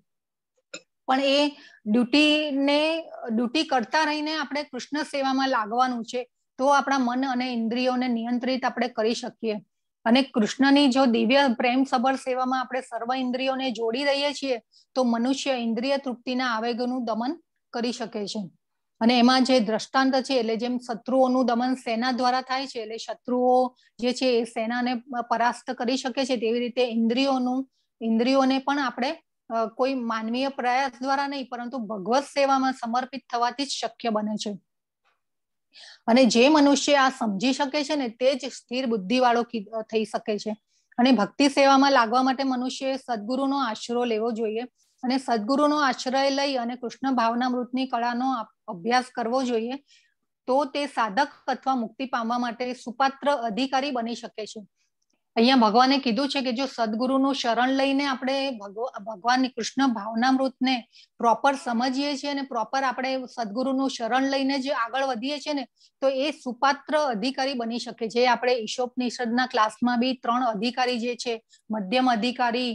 પણ એ ડ્યુટી કરતા રહીને આપણે કૃષ્ણ સેવામાં લાગવાનું છે. તો આપણા મન અને ઇન્દ્રિયોને નિયંત્રિત આપણે કરી શકીએ. અને કૃષ્ણની જો દિવ્ય પ્રેમ સબર સેવામાં આપણે સર્વ ઇન્દ્રિયોને જોડી રહીએ છીએ તો મનુષ્ય ઇન્દ્રિય તૃપ્તિના આવેગનું દમન કરી શકે છે. અને એમાં જે દ્રષ્ટાંત છે એટલે જેમ શત્રુઓનું દમન સેના દ્વારા થાય છે એટલે શત્રુઓ જે છે એ સેનાને પરાસ્ત કરી શકે છે, તેવી રીતે ઇન્દ્રિયોને પણ આપણે कोई मानवीय प्रयास द्वारा नहीं परंतु भगवत सेवा में समर्पित थवाथी शक्य बने छे। अने जे मनुष्य आ समझी शके छे ने ते ज स्थिर बुद्धि वाळो थई शके छे। अने भक्ति सेवा में लागवा माटे मनुष्य सद्गुरु नो आश्रय लेवो जोईए। अने सद्गुरु नो आश्रय लई अने कृष्ण भावनामृतनी कळानो अभ्यास करवो जोईए तो ते साधक अथवा मुक्ति पामवा माटे सुपात्र अधिकारी बनी शके छे। अहियां भगवाने कीधुं छे के जो सद्गुरु नु शरण लईने आपणे भगवान कृष्ण भावनामृत ने प्रोपर समझीए छे ने प्रोपर आपणे सद्गुरु नु शरण लईने जे आगळ वधीए छे ने तो ए सुपात्र अधिकारी बनी शके छे। आपणे ईशोपनिषदना क्लासमां बी 3 अधिकारी जे छे मध्यम अधिकारी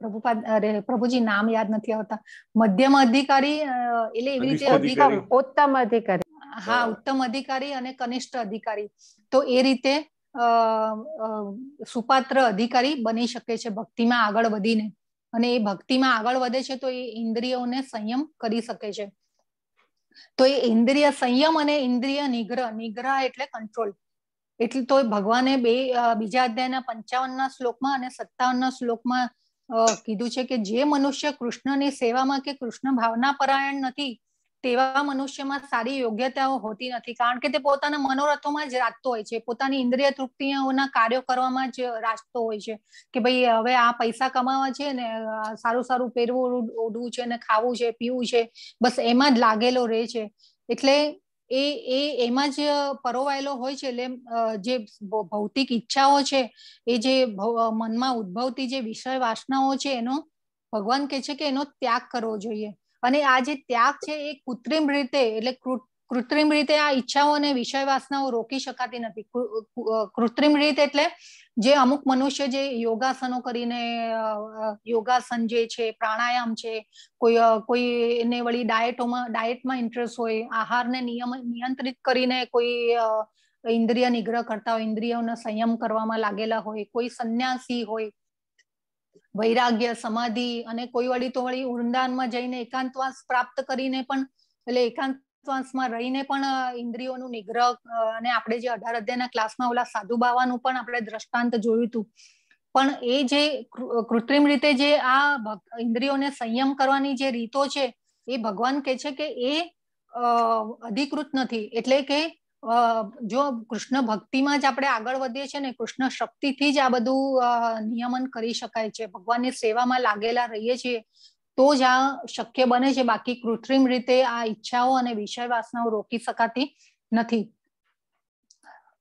प्रभुपाद अरे प्रभुजी नाम याद नथी आवता मध्यम अधिकारी एटले एवी रीते अधिकारी उत्तम अधिकारी हाँ उत्तम अधिकारी अने कनिष्ठ अधिकारी तो ए रीते सुपात्र अधिकारी बनी शके छे। भक्ति में आगळ वधीने अने ए भक्ति में आगळ वधे छे तो ए इंद्रियोने संयम करी शके छे। तो ए इंद्रिय संयम अने इंद्रिय निग्रह निग्रह एटले कंट्रोल एटले तो भगवाने बीजा अध्यायना 55 श्लोकमां अने 57 श्लोकमां कीधुं छे के जे मनुष्य कृष्णनी सेवामां के कृष्ण भावना परायण नथी तेवा मनुष्य में सारी योग्यताओं होती नहीं कारण के पोताना मनोरथों में राजतो होय छे। पोतानी इंद्रिय तृप्तिओना कार्यो करवामां ज राजतो होय छे के भाई हवे आ पैसा कमावा छे ने सारू सारू पेरवुं ओढवुं छे ने खावुं छे पीवुं छे बस एमां ज लागेलो रहे छे। एटले एमां ज परोवायेलो होय छे। एटले जे भौतिक इच्छाओ छे ए जे मनमा उद्भवती जे विषय वासनाओ छे एनो भगवान कहे छे के एनो त्याग करवो जोईए। અને આ જે ત્યાગ છે એ કૃત્રિમ રીતે એટલે કૃત્રિમ રીતે આ ઈચ્છાઓ અને વિષય વાસનાઓ રોકી શકાતી નથી। કૃત્રિમ રીતે એટલે જે અમુક મનુષ્ય જે યોગાસનો કરીને યોગાસન જે છે પ્રાણાયામ છે કોઈ એને વળી ડાયટમાં ઇન્ટરેસ્ટ હોય આહારને નિયંત્રિત કરીને કોઈ ઇન્દ્રિય નિગ્રહ કરતા હોય ઇન્દ્રિયોનો સંયમ કરવામાં લાગેલા હોય કોઈ સંન્યાસી હોય वैराग्य समाधि अने कोई वाली तो वाली उंडाण में जाइने एकांतवास प्राप्त करीने पण એટલે એકાંતવાસમાં રહીને પણ ઇન્દ્રિયોનું નિગ્રહ અને આપણે જે 18 અધ્યાયના ક્લાસમાં ઓલા સાધુ બાવાનું પણ આપણે દ્રષ્ટાંત જોયું હતું પણ એ જે કૃત્રિમ રીતે જે આ ઇન્દ્રિયોને સંયમ કરવાની જે રીતો છે એ ભગવાન કહે છે કે એ અધિકૃત નથી। એટલે કે जो कृष्ण भक्ति में आप आगे वधीए छे ने कृष्ण शक्ति थी ज आ बधु नियमन करी शकाय छे। भगवान सेवा में लागेला रहीए छे तो ज आ शक्य बने छे बाकी कृत्रिम रीते आ इच्छाओ अने विषय वासनाओ रोकी शकाती नथी।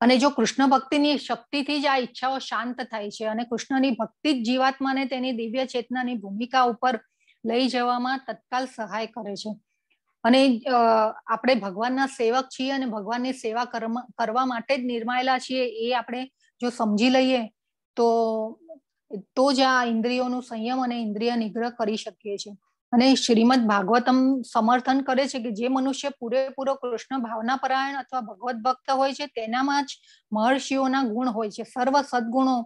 अने जो कृष्ण भक्ति शक्ति थी ज आ इच्छाओ शांत थाय छे अने कृष्णनी भक्ति ज जीवात्मा ने तेनी दिव्य चेतनानी भूमिका उपर लई जवामां तत्काल सहाय करे छे। અને આપણે ભગવાનના સેવક છીએ અને ભગવાનની સેવા કરવા માટે જ નિર્માયેલા છીએ એ આપણે જો સમજી લઈએ તો જ આ ઇન્દ્રિયોનું સંયમ અને ઇન્દ્રિય નિગ્રહ કરી શકીએ છીએ। અને શ્રીમદ ભાગવતમ સમર્થન કરે છે કે જે મનુષ્ય પૂરેપૂરો કૃષ્ણ ભાવના પરાયણ અથવા ભગવત ભક્ત હોય છે તેનામાં જ મહર્ષિઓના ગુણ હોય છે। સર્વ સદગુણો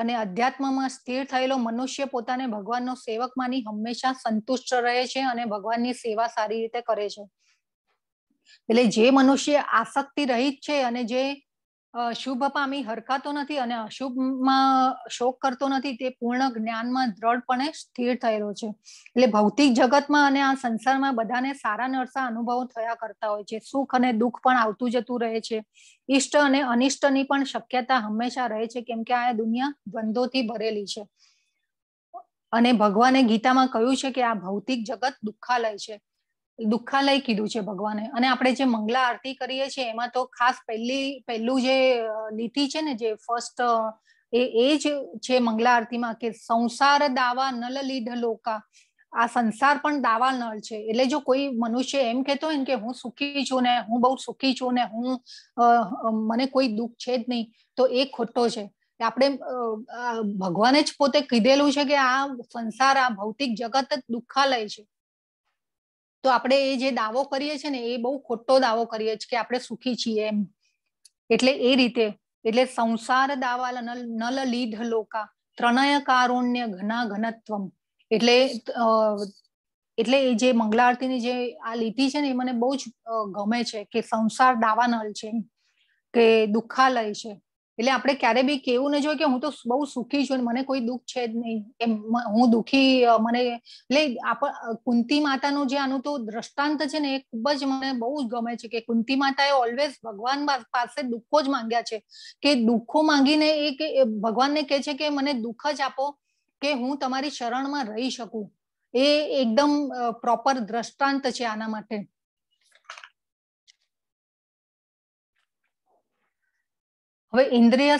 અને અધ્યાત્મમાં સ્થિર થયેલો મનુષ્ય પોતાને ભગવાનનો સેવક માની હંમેશા સંતુષ્ટ રહે છે અને ભગવાનની સેવા સારી રીતે કરે છે। એટલે જે મનુષ્ય આસક્તિ રહિત છે અને જે શુભ પામી હરકાતો નથી અને અશુભમાં શોક કરતો નથી તે પૂર્ણ જ્ઞાનમાં દ્રઢપણે સ્થિર થયેલો છે। એટલે ભૌતિક જગતમાં અને આ સંસારમાં બધાને સારા નરસા અનુભવો થયા કરતા હોય છે। સુખ અને દુઃખ પણ આવતું જતું રહે છે। इष्ट अने अनिष्टनी पण शक्यता हमेशा रहे छे केम के आ दुनिया द्वंद्वोथी भरेली छे। अने भगवाने गीतामां कह्युं छे के आ भौतिक जगत दुःखालय छे। दुःखालय कीधुं छे भगवाने। अने आपणे जे मंगला आरती करीए छे एमां तो खास पहेलुं जे लीटी छे ने जे फर्स्ट ए ज छे मंगला आरतीमां के संसार दावा नल लीध लोका आ संसार पण दावा नल छे। एटले जो कोई मनुष्य एम कहतो होय के हूँ सुखी छू ने हूँ बहुत सुखी छू ने हूँ मने कोई दुख छे ज नहीं तो ए खोटो छे। आपणे भगवाने ज पोते कीधेलुं छे के आ संसार आ भौतिक जगत ज दुःखालय छे तो आपणे ए जे दावो करीए छे ने ए बहु खोटो दावो करीए छे के आपणे सुखी छीए एम। एटले ए रीते एटले संसार दावा नल लीध लोका त्रणय कारुण्य घना घनत्वम એટલે એટલે જે મંગલા આરતીની જે આ લીટી છે ને એ મને બહુ જ ગમે છે કે સંસાર દાવાનળ છે કે દુઃખાલય છે એટલે આપણે ક્યારે બી કેવું ન જોઈએ કે હું તો બહુ સુખી છું, મને કોઈ દુઃખ છે જ નહીં, એમ હું દુઃખી મને એટલે કુંતી માતાનું જે આનું તો દ્રષ્ટાંત છે ને એ ખૂબ જ મને બહુ ગમે છે કે કુંતી માતાએ ઓલવેઝ ભગવાન પાસે દુઃખો જ માંગ્યા છે, કે દુઃખો માંગીને એ ભગવાનને કહે છે કે મને દુઃખ જ આપો કે હું તમારી શરણમાં રહી શકું. એ એકદમ પ્રોપર દ્રષ્ટાંત છે આના માટે. હવે ઇન્દ્રિય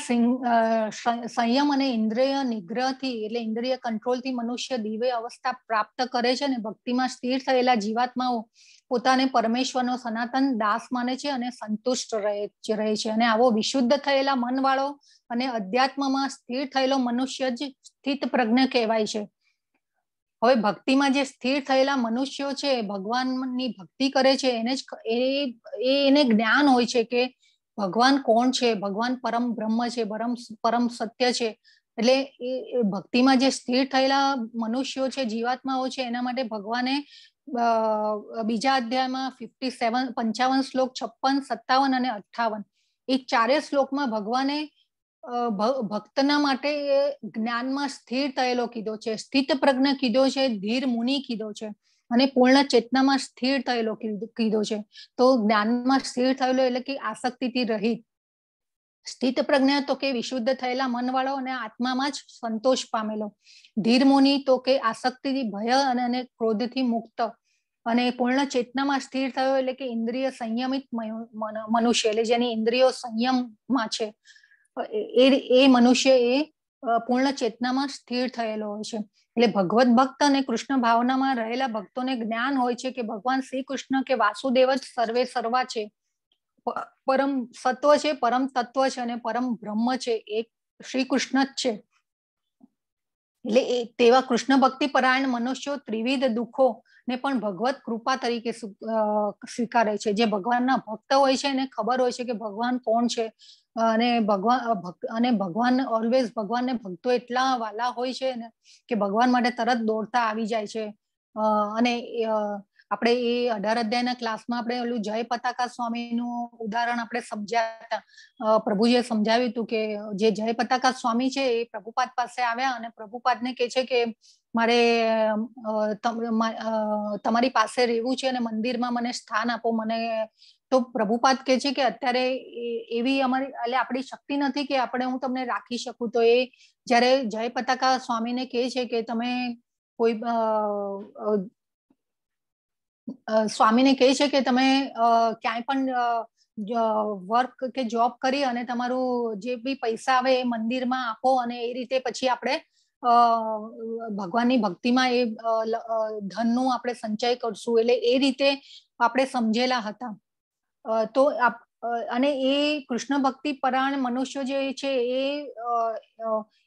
સંયમ અને ઇન્દ્રિય નિગ્રહથી એટલે ઇન્દ્રિય કંટ્રોલથી મનુષ્ય દિવ્ય અવસ્થા પ્રાપ્ત કરે છે અને ભક્તિમાં સ્થિર થયેલા જીવાત્માઓ પોતાને પરમેશ્વરનો સનાતન દાસ માને છે અને સંતુષ્ટ રહે છે. અને આવો વિશુદ્ધ થયેલા મનવાળો અને અધ્યાત્મમાં સ્થિર થયેલો મનુષ્ય જ સ્થિત પ્રજ્ઞ કહેવાય છે. હવે ભક્તિમાં જે સ્થિર થયેલા મનુષ્યો છે ભગવાનની ભક્તિ કરે છે એને જ એને જ્ઞાન હોય છે કે ભગવાન કોણ છે, ભગવાન પરમ બ્રહ્મ છે, પરમ સત્ય છે. એટલે એ ભક્તિમાં જે સ્થિર થયેલા મનુષ્યો છે જીવાત્માઓ છે એના માટે ભગવાને બીજા અધ્યાયમાં 57 55 શ્લોક 56 57 અને 58 એ ચારેય શ્લોકમાં ભગવાને ભક્તના માટે જ્ઞાનમાં સ્થિર થયેલો કીધો છે, સ્થિત પ્રજ્ઞ કીધો છે, ધીર મુનિ કીધો છે અને પૂર્ણ ચેતનામાં સ્થિર થયેલો કીધો છે. તો જ્ઞાનમાં સ્થિર થયેલો એટલે કે આસક્તિથી રહિત, સ્થિત પ્રજ્ઞ તો કે વિશુદ્ધ થયેલા મનવાળો અને આત્મામાં જ સંતોષ પામેલો, ધીર મુનિ તો કે આસક્તિથી ભય અને ક્રોધથી મુક્ત અને પૂર્ણ ચેતનામાં સ્થિર થયો એટલે કે ઇન્દ્રિય સંયમિત મનુષ્ય એટલે જેની ઇન્દ્રિયો સંયમમાં છે એ મનુષ્ય એ પૂર્ણ ચેતનામાં સ્થિર થયેલો હોય છે. એટલે ભગવત ભક્ત અને કૃષ્ણ ભાવનામાં રહેલા ભક્તોને જ્ઞાન હોય છે કે ભગવાન શ્રી કૃષ્ણ કે વાસુદેવ જ સર્વે સર્વા છે, પરમ સત્વ છે, પરમ તત્વ છે અને પરમ બ્રહ્મ છે, એક શ્રી કૃષ્ણ જ છે. એટલે તેવા કૃષ્ણ ભક્તિ પરાયણ મનુષ્યો ત્રિવિધ દુઃખો ને પણ ભગવત કૃપા તરીકે સ્વીકારે છે. જે ભગવાનના ભક્ત હોય છે એને ખબર હોય છે કે ભગવાન કોણ છે અને ભગવાન ઓલવેઝ ભગવાનને ભક્તો એટલા વાલા હોય છે ને કે ભગવાન માટે તરત દોડતા આવી જાય છે. અને આપણે એ 18 અધ્યાયના ક્લાસમાં આપણે ઓલું જય પતાકા સ્વામીનું ઉદાહરણ આપણે સમજ્યા હતા. પ્રભુજીએ સમજાવ્યું હતું કે જે જય પતાકા સ્વામી છે એ પ્રભુપાદ પાસે આવ્યા અને પ્રભુપાદને કહે છે કે મારે તમારી પાસે રહેવું છે અને મંદિરમાં મને સ્થાન આપો મને. તો પ્રભુપાદ કહે છે કે અત્યારે એવી અમારી એટલે આપણી શક્તિ નથી કે આપણે હું તમને રાખી શકું. તો એ જ્યારે જય પતાકા સ્વામીને કહે છે કે તમે કોઈ સ્વામીને કહે છે કે તમે ક્યાંય પણ વર્ક કે જોબ કરી અને તમારું જે બી પૈસા આવે એ મંદિરમાં આપો અને એ રીતે પછી આપણે ભગવાનની ભક્તિમાં એ ધનનું આપણે સંચય કરશું. એટલે એ રીતે આપણે સમજેલા હતા. તો અને એ કૃષ્ણ ભક્તિ પરાયણ મનુષ્યો જે છે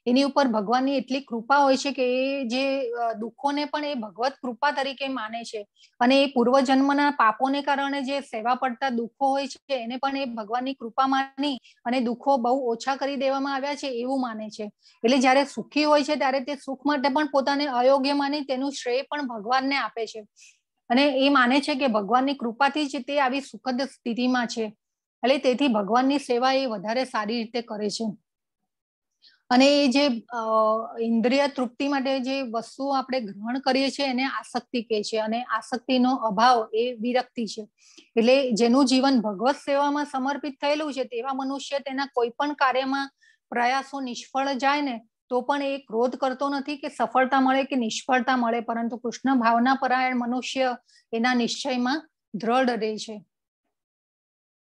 એની ઉપર ભગવાનની એટલી કૃપા હોય છે કે એ જે દુઃખોને પણ એ ભગવત કૃપા તરીકે માને છે અને એ પૂર્વજન્મના પાપોને કારણે જે સેવા પડતા દુઃખો હોય છે એને પણ એ ભગવાનની કૃપા માની અને દુઃખો બહુ ઓછા કરી દેવામાં આવ્યા છે એવું માને છે. એટલે જયારે સુખી હોય છે ત્યારે તે સુખ માટે પણ પોતાને અયોગ્ય માની તેનું શ્રેય પણ ભગવાનને આપે છે અને એ માને છે કે ભગવાનની કૃપાથી જ તે આવી સુખદ સ્થિતિમાં છે. એટલે તેથી ભગવાનની સેવા એ વધારે સારી રીતે કરે છે. અને એ જે ઇન્દ્રિય તૃપ્તિ માટે જે વસ્તુઓ આપણે ગ્રહણ કરીએ છીએ એને આસક્તિ કહે છે અને આસક્તિનો અભાવ એ વિરક્તિ છે. એટલે જેનું જીવન ભગવત સેવામાં સમર્પિત થયેલું છે તેવા મનુષ્ય તેના કોઈ પણ કાર્યમાં પ્રયાસો નિષ્ફળ જાય ને તો પણ એ ક્રોધ કરતો નથી કે સફળતા મળે કે નિષ્ફળતા મળે, પરંતુ કૃષ્ણ ભાવના પરાયણ મનુષ્ય એના નિશ્ચયમાં દ્રઢ રહે છે.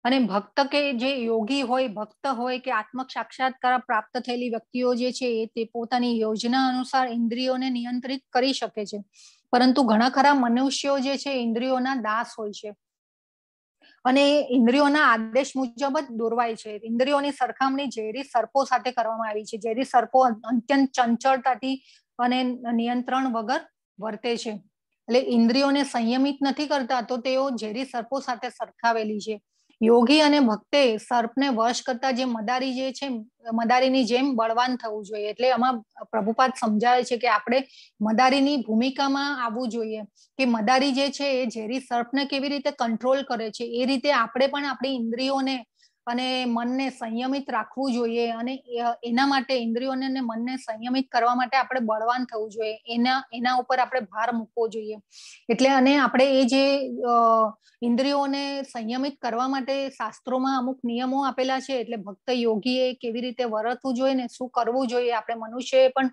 અને ભક્ત કે જે યોગી હોય ભક્ત હોય કે આત્મ સાક્ષાત્કાર પ્રાપ્ત થયેલી વ્યક્તિઓ જે છે તે પોતાની યોજના અનુસાર ઇન્દ્રિયોને નિયંત્રિત કરી શકે છે, પરંતુ ઘણા ખરા મનુષ્યો જે છે ઇન્દ્રિયોના દાસ હોય છે અને ઇન્દ્રિયોના આદેશ મુજબ જ દોરવાય છે. ઇન્દ્રિયોની સરખામણી ઝેરી સર્પો સાથે કરવામાં આવી છે. ઝેરી સર્પો અત્યંત ચંચળતાથી અને નિયંત્રણ વગર વર્તે છે. એટલે ઇન્દ્રિયોને સંયમિત નથી કરતા તો તેઓ ઝેરી સર્પો સાથે સરખાવેલી છે. યોગી અને ભક્તે સર્પને વશ કરતા જે મદારી જે છે મદારીની જેમ બળવાન થવું જોઈએ. એટલે આમાં પ્રભુપાદ સમજાવે છે કે આપણે મદારીની ભૂમિકામાં આવવું જોઈએ કે મદારી જે છે એ ઝેરી સર્પને કેવી રીતે કંટ્રોલ કરે છે એ રીતે આપણે પણ આપણી ઇન્દ્રિયોને અને મનને સંયમિત રાખવું જોઈએ અને એના માટે ઇન્દ્રિયોને અને મનને સંયમિત કરવા માટે આપણે બળવાન થવું જોઈએ, એના ઉપર આપણે ભાર મૂકવો જોઈએ. એટલે અને આપણે એ જે ઇન્દ્રિયોને સંયમિત કરવા માટે શાસ્ત્રોમાં અમુક નિયમો આપેલા છે, એટલે ભક્ત યોગીએ કેવી રીતે વર્તવું જોઈએ ને શું કરવું જોઈએ, આપણે મનુષ્યએ પણ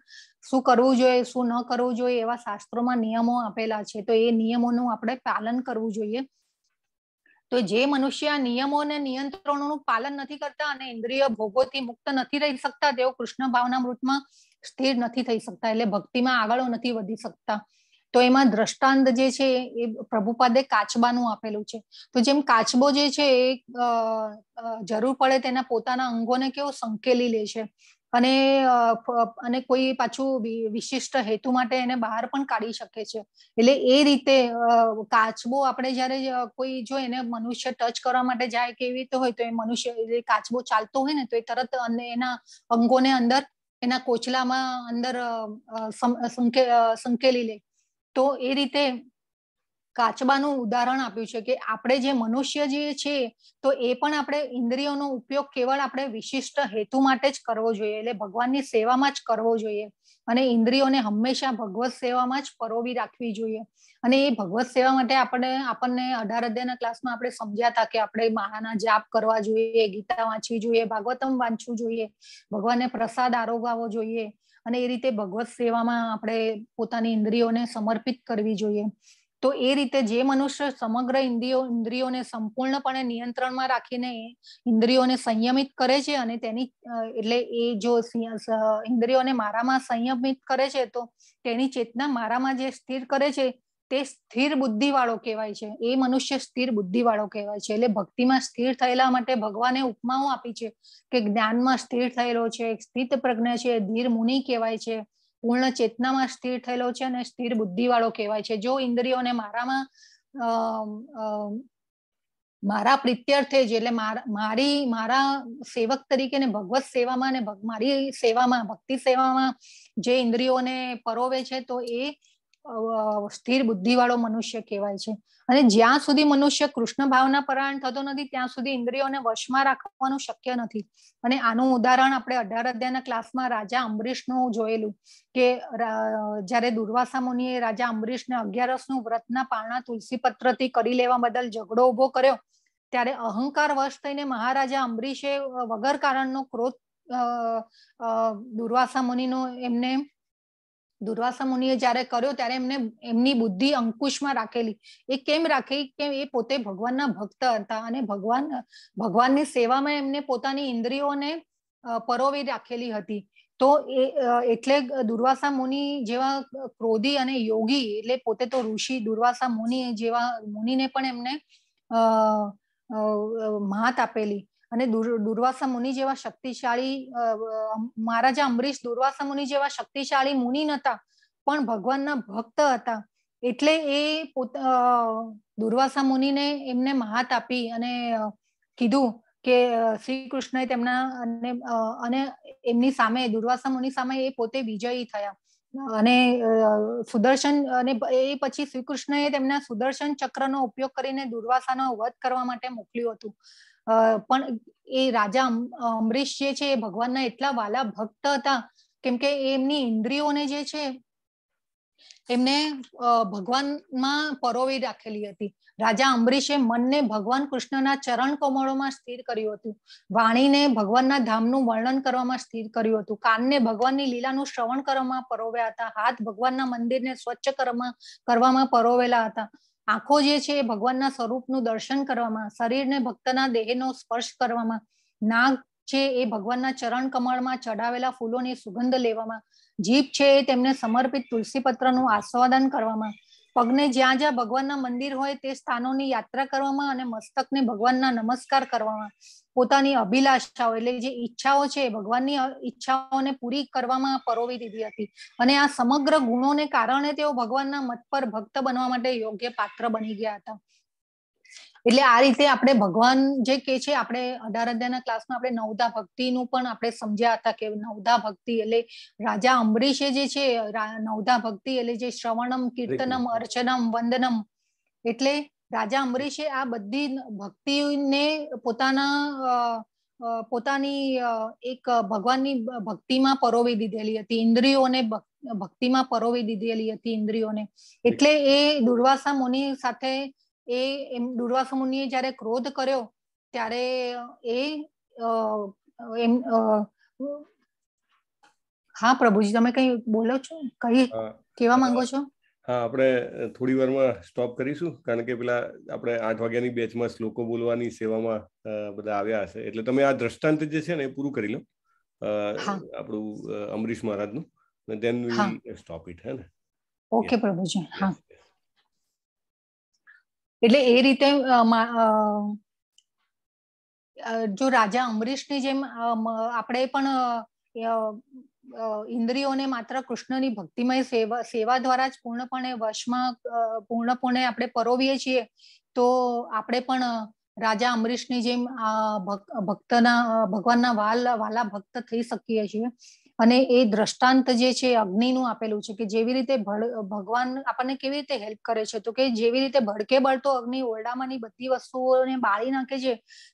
શું કરવું જોઈએ શું ન કરવું જોઈએ એવા શાસ્ત્રોમાં નિયમો આપેલા છે, તો એ નિયમોનું આપણે પાલન કરવું જોઈએ. तो जे मनुष्य नियमों ने नियंत्रणों पालन नहीं करता अने इंद्रिय भोगों थी मुक्त नहीं रही सकता, तेओ कृष्ण भावनामृत में स्थिर नहीं थई सकता, एटले भक्ति में आगळ नहीं वधी सकता. तो एमां दृष्टांत जे छे ए प्रभुपादे काचबानुं आपेलुं छे. तो जेम काचबो जे छे जरूर पड़े तेना पोताना अंगोने केवो संकेली ले छे અને કોઈ પાછું વિશિષ્ટ હેતુ માટે એને બહાર પણ કાઢી શકે છે. એટલે એ રીતે કાચબો આપણે જયારે કોઈ જો એને મનુષ્ય ટચ કરવા માટે જાય કે એવી રીતે હોય તો એ મનુષ્ય કાચબો ચાલતો હોય ને તો એ તરત એના અંગોને અંદર એના કોચલામાં અંદર સંકેલી લે. તો એ રીતે કાચબાનું ઉદાહરણ આપ્યું છે કે આપણે જે મનુષ્ય જે છે તો એ પણ આપણે ઇન્દ્રિયોનો ઉપયોગ કેવળ આપણે વિશિષ્ટ હેતુ માટે જ કરવો જોઈએ, એટલે ભગવાનની સેવામાં જ કરવો જોઈએ અને ઇન્દ્રિયોને હંમેશા ભગવત સેવામાં જ પરોવી રાખવી જોઈએ. અને એ ભગવત સેવા માટે આપણને 18 અધ્યાયના ક્લાસમાં આપણે સમજ્યા હતા કે આપણે મહાના જાપ કરવા જોઈએ, ગીતા વાંચવી જોઈએ, ભાગવતમ વાંચવું જોઈએ, ભગવાનને પ્રસાદ આરોગાવો જોઈએ અને એ રીતે ભગવત સેવામાં આપણે પોતાની ઇન્દ્રિયોને સમર્પિત કરવી જોઈએ. તો એ રીતે જે મનુષ્ય સમગ્ર ઇન્દ્રિયોને સંપૂર્ણપણે નિયંત્રણમાં રાખીને ઇન્દ્રિયોને સંયમિત કરે છે અને તેની એટલે એ જો ઇન્દ્રિયોને મારામાં સંયમિત કરે છે તો તેની ચેતના મારામાં જે સ્થિર કરે છે તે સ્થિર બુદ્ધિ વાળો કહેવાય છે, એ મનુષ્ય સ્થિર બુદ્ધિ વાળો કહેવાય છે. એટલે ભક્તિમાં સ્થિર થયેલા માટે ભગવાને ઉપમાઓ આપી છે કે જ્ઞાનમાં સ્થિર થયેલો છે, સ્થિત પ્રજ્ઞ છે, ધીર મુનિ કહેવાય છે, પૂર્ણ ચેતનામાં સ્થિર થયેલો છે અને સ્થિર બુદ્ધિ વાળો કહેવાય છે. જો ઇન્દ્રિયોને મારા પ્રિત્યર્થે જ એટલે મારા સેવક તરીકે ને ભગવત સેવામાં ને મારી સેવામાં ભક્તિ સેવામાં જે ઇન્દ્રિયોને પરોવે છે તો એ સ્થિર બુદ્ધિ વાળો મનુષ્ય કહેવાય છે. અને જ્યાં સુધી મનુષ્ય કૃષ્ણ ભાવના પરાયણ થતો નથી ત્યાં સુધી ઇન્દ્રિયોને વશમાં રાખવાનું શક્ય નથી. અને આનું ઉદાહરણ આપણે 18 અધ્યાયના ક્લાસમાં રાજા અંબરીશનું જોયેલું કે જ્યારે દુર્વાસા મુનિએ રાજા અંબરીશને 11 વર્ષનું વ્રતના પારણા તુલસી પત્રથી કરી લેવા બદલ ઝઘડો ઉભો કર્યો ત્યારે અહંકાર વશ થઈને મહારાજા અંબરીશે વગર કારણનો ક્રોધ દુર્વાસા મુનિનો એમને દુર્વાસા મુનિએ જયારે કર્યો ત્યારે એમની બુદ્ધિ અંકુશમાં રાખેલી. એ કેમ રાખી કે એ પોતે ભગવાનના ભક્ત હતા અને ભગવાનની સેવામાં એમને પોતાની ઇન્દ્રિયોને પરોવી રાખેલી હતી. તો એટલે દુર્વાસા મુનિ જેવા ક્રોધી અને યોગી એટલે પોતે તો ઋષિ દુર્વાસા મુનિ જેવા મુનિને પણ એમને મહાત આપેલી અને દુર્વાસા મુનિ જેવા શક્તિશાળી મહારાજા અંબરીશ દુર્વાસા મુનિ જેવા શક્તિશાળી મુનિ નતા પણ ભગવાનના ભક્ત હતા. એટલે એ દુર્વાસા મુનિને એમને મહાત આપી અને કીધું કે શ્રી કૃષ્ણએ તેમના અને એમની સામે દુર્વાસા મુનિ સામે એ પોતે વિજયી થયા અને સુદર્શન અને એ પછી શ્રી કૃષ્ણએ તેમના સુદર્શન ચક્રનો ઉપયોગ કરીને દુર્વાસાનો વધ કરવા માટે મોકલ્યું હતું. પણ એ રાજા અંબરીશ જે છે એ ભગવાનના એટલા વાલા ભક્ત હતા કેમ કે એમની ઇન્દ્રિયોને જે છે એમને ભગવાનમાં પરોવી રાખેલી હતી. રાજા અંબરીશે મનને ભગવાન કૃષ્ણના ચરણ કમળોમાં સ્થિર કર્યું હતું, વાણીને ભગવાનના ધામનું વર્ણન કરવામાં સ્થિર કર્યું હતું, કાનને ભગવાનની લીલાનું શ્રવણ કરવામાં પરોવ્યા હતા, હાથ ભગવાનના મંદિરને સ્વચ્છ કરવામાં પરોવેલા હતા, આંખો જે છે એ ભગવાનના સ્વરૂપનું દર્શન કરવામાં, શરીરને ભક્તના દેહનો સ્પર્શ કરવામાં, નાક છે એ ભગવાનના ચરણ કમળમાં ચડાવેલા ફૂલોની સુગંધ લેવામાં, જીભ છે એ તેમને સમર્પિત તુલસી પત્રનું આસ્વાદન કરવામાં, પગને જ્યાં જ્યાં ભગવાનના મંદિર હોય તે સ્થાનોની યાત્રા કરવામાં અને મસ્તકને ભગવાનના નમસ્કાર કરવામાં, પોતાની અભિલાષાઓ એટલે જે ઈચ્છાઓ છે ભગવાનની ઈચ્છાઓને પૂરી કરવામાં પરોવી દીધી હતી. અને આ સમગ્ર ગુણોને કારણે તેઓ ભગવાનના મત પર ભક્ત બનવા માટે યોગ્ય પાત્ર બની ગયા હતા. એટલે આ રીતે આપણે ભગવાન જે કે છે આપણે 18 અધ્યાયના ક્લાસમાં આપણે નવધા ભક્તિનું પણ આપણે સમજ્યા હતા કે નવધા ભક્તિ એટલે રાજા અંબરીશે જે છે નવધા ભક્તિ એટલે જે શ્રવણમ કીર્તનમ અર્ચનમ વંદનમ એટલે राजा अमरीशे आ बधी भक्तिने पोताना पोतानी एक भगवाननी भक्ति में परोवी दीधेली थी, इंद्रियों ने भक्ति में परोवी दीधेली थी, इंद्रियों ने एटले ए दुर्वासा मुनि साथे ए दुर्वासा मुनिए ज्यारे क्रोध कर्यो त्यारे ए हाँ प्रभुजी तमे कई बोलो छो, कई केवा मांगो छो? हाँ अपने थोड़ी वार में स्टॉप करीशू कारण के पेला अपने 8 वाग्यानी बेच में श्लोको बोलवानी सेवा में बधा आव्या हशे एटले तमे आ दृष्टांत जे छे ने पूरू करी लो आपणो अमरीश महाराज नु and then we stop it है ने। ओके प्रभुजी हाँ एटले ए रीते जो राजा अमरीश ने जेम आपणे पण इंद्रियों ने मात्र कृष्णनी भक्तिमय सेवा सेवा द्वारा पूर्णपणे वशमां पूर्णपणे आपणे परोवीए छीए तो आपणे पण राजा अमरीशनी जेम भक्तना भगवानना वाला भक्त थई सकीए छीए अने ए दृष्टांत जे छे अग्निनु आपेलुं छे के जेवी रीते भगवान आपणे केवी रीते हेल्प करे छे तो के जेवी रीते भड़के बळतो अग्नि ओरडामांनी बधी वस्तुओने बाळी नाखे छे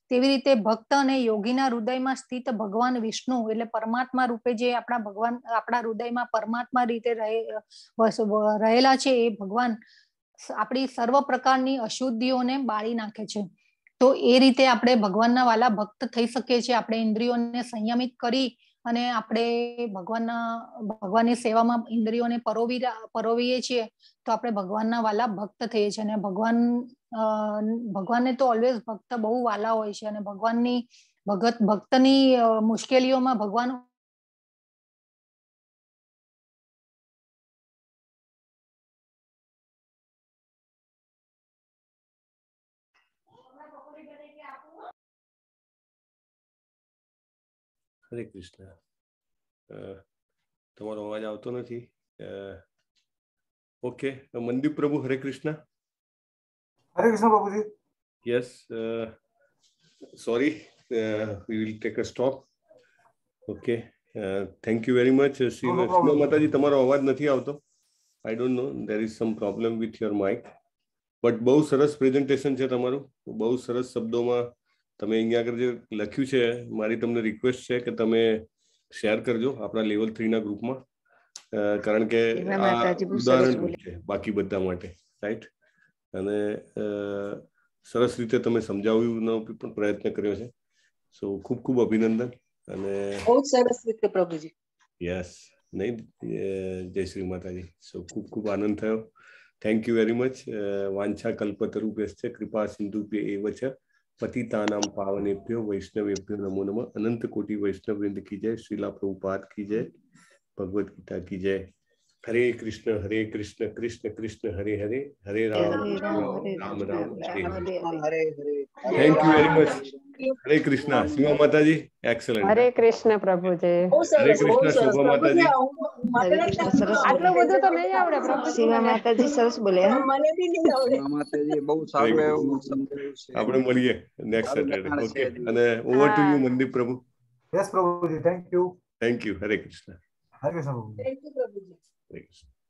तेवी रीते भक्त अने योगीना हृदयमां स्थित भगवान विष्णु एटले परमात्मा रूपे जे आपणा भगवान आपणा हृदयमां परमात्मा रीते रहेला छे ए भगवान आपणी सर्व प्रकारनी अशुद्धिओने बाळी नाखे छे। तो ए रीते आपणे भगवानना वाला भक्त थई सकीए छीए, आपणे इंद्रियोने संयमित करी अने आपणे भगवानना भगवाननी सेवामां इंद्रियोने परोवीए छीए तो आपणे भगवानना वाला भक्त थईए छीए अने भगवानने तो ऑलवेज भक्त बहु वाला होय छे अने भगवाननी भक्तनी मुश्केलीओमां भगवान हरे कृष्ण तुम्हारो अवाज आवतो नथी। ओके मनदीप प्रभु हरे कृष्ण। हरे कृष्ण बाबूजी। Yes sorry we will take a stop. Okay thank you very much Shri Lakshmi माताजी तुम्हारो अवाज नथी आवतो I don't know there is some problem with your mic but बहुत सरस प्रेजेंटेशन है तमारू, बहुत सरस शब्दों में तमे अहीं आगळ जे लख्युं छे मारी तमने रिक्वेस्ट छे के तमे शेर करजो आपणा लेवल 3 ना ग्रुपमां कारण के उदाहरण छे बाकी बधा माटे राइट अने सरस रीते तमे समजावવાનો पण प्रयत्न कर्यो छे सो खूब खूब अभिनंदन अने बहुत सरस रीते प्रभुजी। यस नहीं जय श्री माताजी सो खूब खूब आनंद थयो थैंक यू वेरी मच। वांछा कल्पतरुभ्यश्च कृपा सिंधुभ्य एव च पतितानां पावनेभ्यो वैष्णवेभ्यो नमो नमः। अनंत कोटि वैष्णव वृंद की जय, श्रीला प्रभुपाद की जय, भगवत गीता की जय। हरे कृष्ण कृष्ण कृष्ण हरे हरे, हरे Ram Ram Ram Hare Hare. Thank you very much. हरे कृष्णा शिवा माता जी एक्सेलेंट। हरे कृष्ण प्रभु जी। हरे कृष्ण शोभा माता जी। आटलो बधो तो नहीं आवडे प्रभु शिवा माता जी सरस बोले મને भी नहीं आवडे शिवा माता जी बहुत સારું એવું સમજાવ્યું છે આપણે મળીએ નેક્સ્ટ સેટરડે। ઓકે અને ઓવર ટુ યુ મનદીપ પ્રભુ। યસ પ્રભુ जी थैंक यू हरे कृष्ण। हरे कृष्ण प्रभु जी। Thanks.